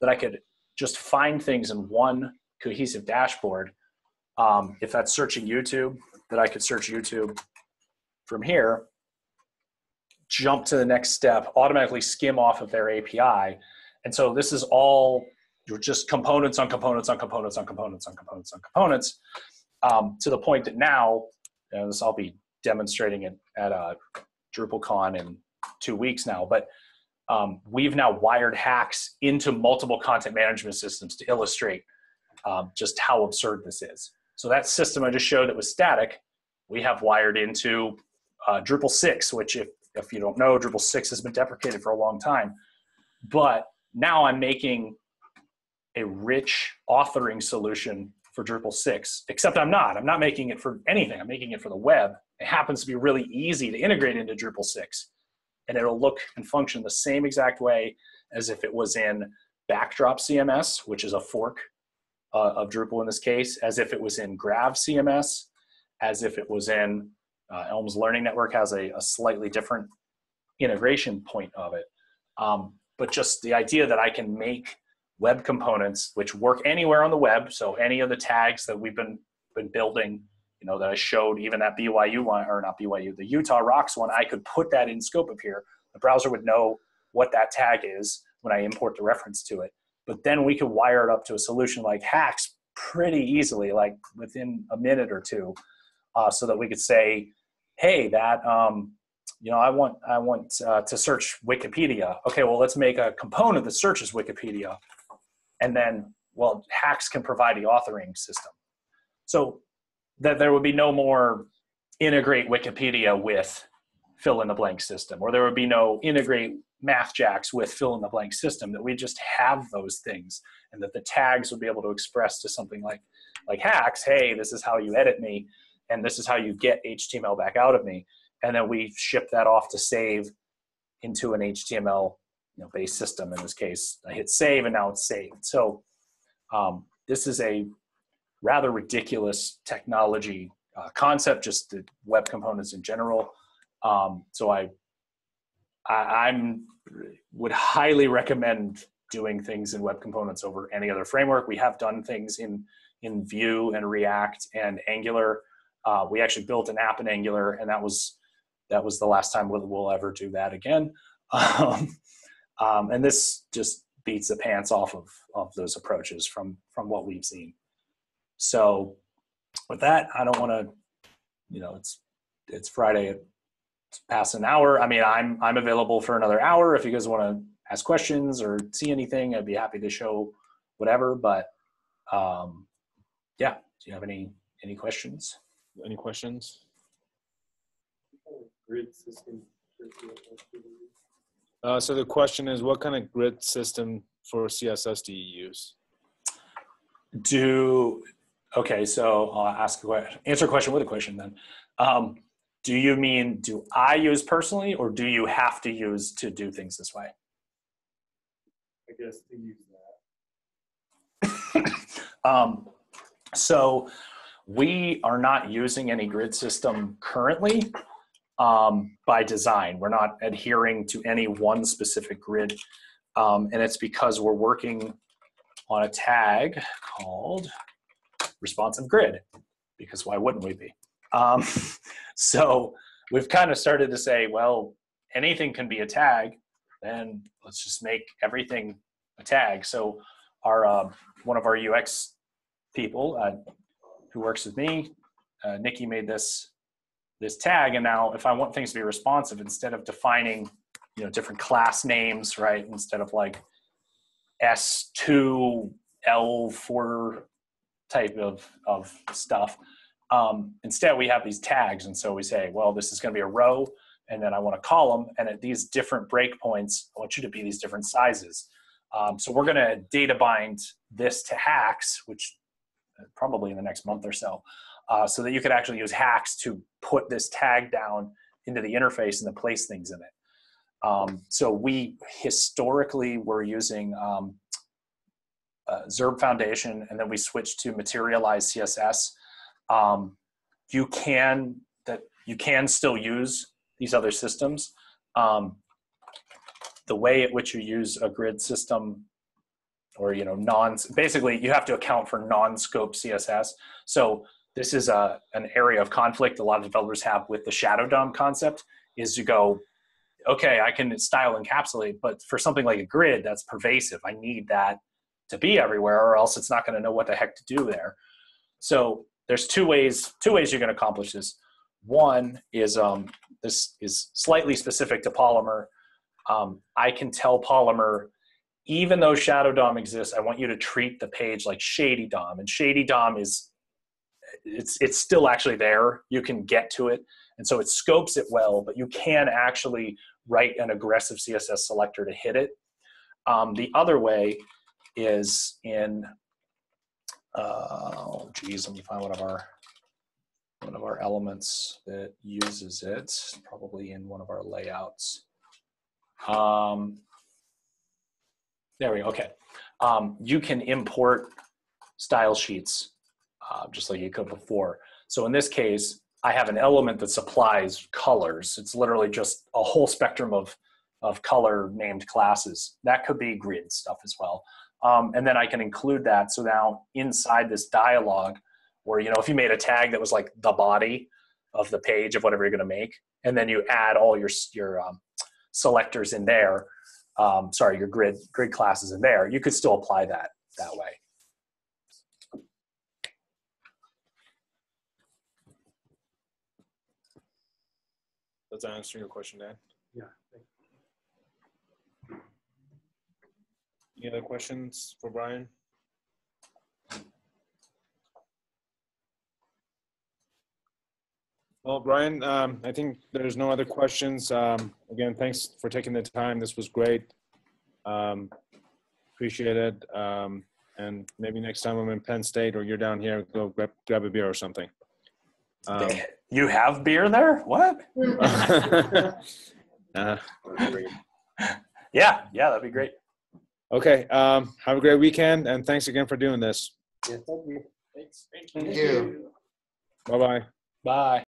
that I could just find things in one cohesive dashboard. Um, if that's searching YouTube, that I could search YouTube from here, jump to the next step, automatically skim off of their A P I. And so this is all, you're just components on components on components on components on components on components, um, to the point that now, you know, this I'll be demonstrating it at uh, DrupalCon in two weeks now, but um, we've now wired hacks into multiple content management systems to illustrate um, just how absurd this is. So that system I just showed that was static, we have wired into uh, Drupal six, which if If you don't know, Drupal six has been deprecated for a long time. But now I'm making a rich authoring solution for Drupal six, except I'm not. I'm not making it for anything. I'm making it for the web. It happens to be really easy to integrate into Drupal six. And it'll look and function the same exact way as if it was in Backdrop C M S, which is a fork uh, of Drupal in this case, as if it was in Grav C M S, as if it was in Uh, ELMS Learning Network has a, a slightly different integration point of it. Um, but just the idea that I can make web components which work anywhere on the web, so any of the tags that we've been, been building, you know, that I showed, even that B Y U one, or not B Y U, the Utah Rocks one, I could put that in scope up here. The browser would know what that tag is when I import the reference to it. But then we could wire it up to a solution like Hacks pretty easily, like within a minute or two. Uh, so that we could say, hey, that, um, you know, I want, I want uh, to search Wikipedia. Okay, well, let's make a component that searches Wikipedia. And then, well, Hacks can provide the authoring system. So that there would be no more integrate Wikipedia with fill in the blank system, or there would be no integrate MathJax with fill in the blank system, that we just have those things, and that the tags would be able to express to something like, like Hacks, hey, this is how you edit me, and this is how you get H T M L back out of me. And then we ship that off to save into an H T M L, you know, based system. In this case, I hit save and now it's saved. So um, this is a rather ridiculous technology uh, concept, just the web components in general. Um, so I, I I'm, would highly recommend doing things in web components over any other framework. We have done things in, in Vue and React and Angular. Uh, we actually built an app in Angular, and that was that was the last time we'll, we'll ever do that again. Um, um, and this just beats the pants off of, of those approaches from from what we've seen. So with that, I don't want to, you know, it's it's Friday, it's past an hour. I mean, I'm I'm available for another hour if you guys want to ask questions or see anything. I'd be happy to show whatever. But um, yeah, do you have any any questions? Any questions? Uh, so the question is, what kind of grid system for C S S do you use? Do, okay, so I'll ask a question, answer a question with a question then. Um, do you mean, do I use personally, or do you have to use to do things this way? I guess to use that. um, so, we are not using any grid system currently um, by design. We're not adhering to any one specific grid. Um, and it's because we're working on a tag called responsive grid, because why wouldn't we be? Um, so we've kind of started to say, well, anything can be a tag, then let's just make everything a tag. So our uh, one of our U X people uh, who works with me, uh, Nikki, made this this tag, and now if I want things to be responsive, instead of defining, you know, different class names, right? Instead of like S two L four type of, of stuff. Um, instead, we have these tags. And so we say, well, this is going to be a row, and then I want a column. And at these different breakpoints, I want you to be these different sizes. Um, so we're going to data bind this to Hacks, which probably in the next month or so, uh, so that you could actually use Hacks to put this tag down into the interface and then place things in it. Um, so we historically were using um, uh, Zurb Foundation, and then we switched to materialized C S S. Um, you can that you can still use these other systems. Um, the way at which you use a grid system, or you know, non basically you have to account for non-scope C S S. So this is a an area of conflict a lot of developers have with the Shadow D O M concept. Is you go, okay, I can style encapsulate, but for something like a grid, that's pervasive. I need that to be everywhere, or else it's not going to know what the heck to do there. So there's two ways, two ways you can accomplish this. One is, um, this is slightly specific to Polymer. Um, I can tell Polymer, even though Shadow D O M exists, I want you to treat the page like Shady D O M. And Shady D O M is, it's, it's still actually there. You can get to it. And so it scopes it well, but you can actually write an aggressive C S S selector to hit it. Um, the other way is in, uh, oh geez, let me find one of our one of our elements that uses it, probably in one of our layouts. Um, there we go. Okay, um, you can import style sheets uh, just like you could before. So in this case, I have an element that supplies colors. It's literally just a whole spectrum of, of color named classes. That could be grid stuff as well. Um, and then I can include that. So now inside this dialogue where, you know, if you made a tag that was like the body of the page of whatever you're gonna make, and then you add all your, your um, selectors in there, um, sorry, your grid, grid classes in there, you could still apply that that way. Does that answer your question, Dan? Yeah. Thank you. Any other questions for Bryan? Well, Bryan, um, I think there's no other questions. Um, again, thanks for taking the time. This was great. Um, appreciate it. Um, and maybe next time I'm in Penn State or you're down here, go grab, grab a beer or something. Um, you have beer there? What? uh, yeah, yeah, that'd be great. Okay, um, have a great weekend, and thanks again for doing this. Yeah, thank you. Thanks. Thank you. Bye-bye. Bye.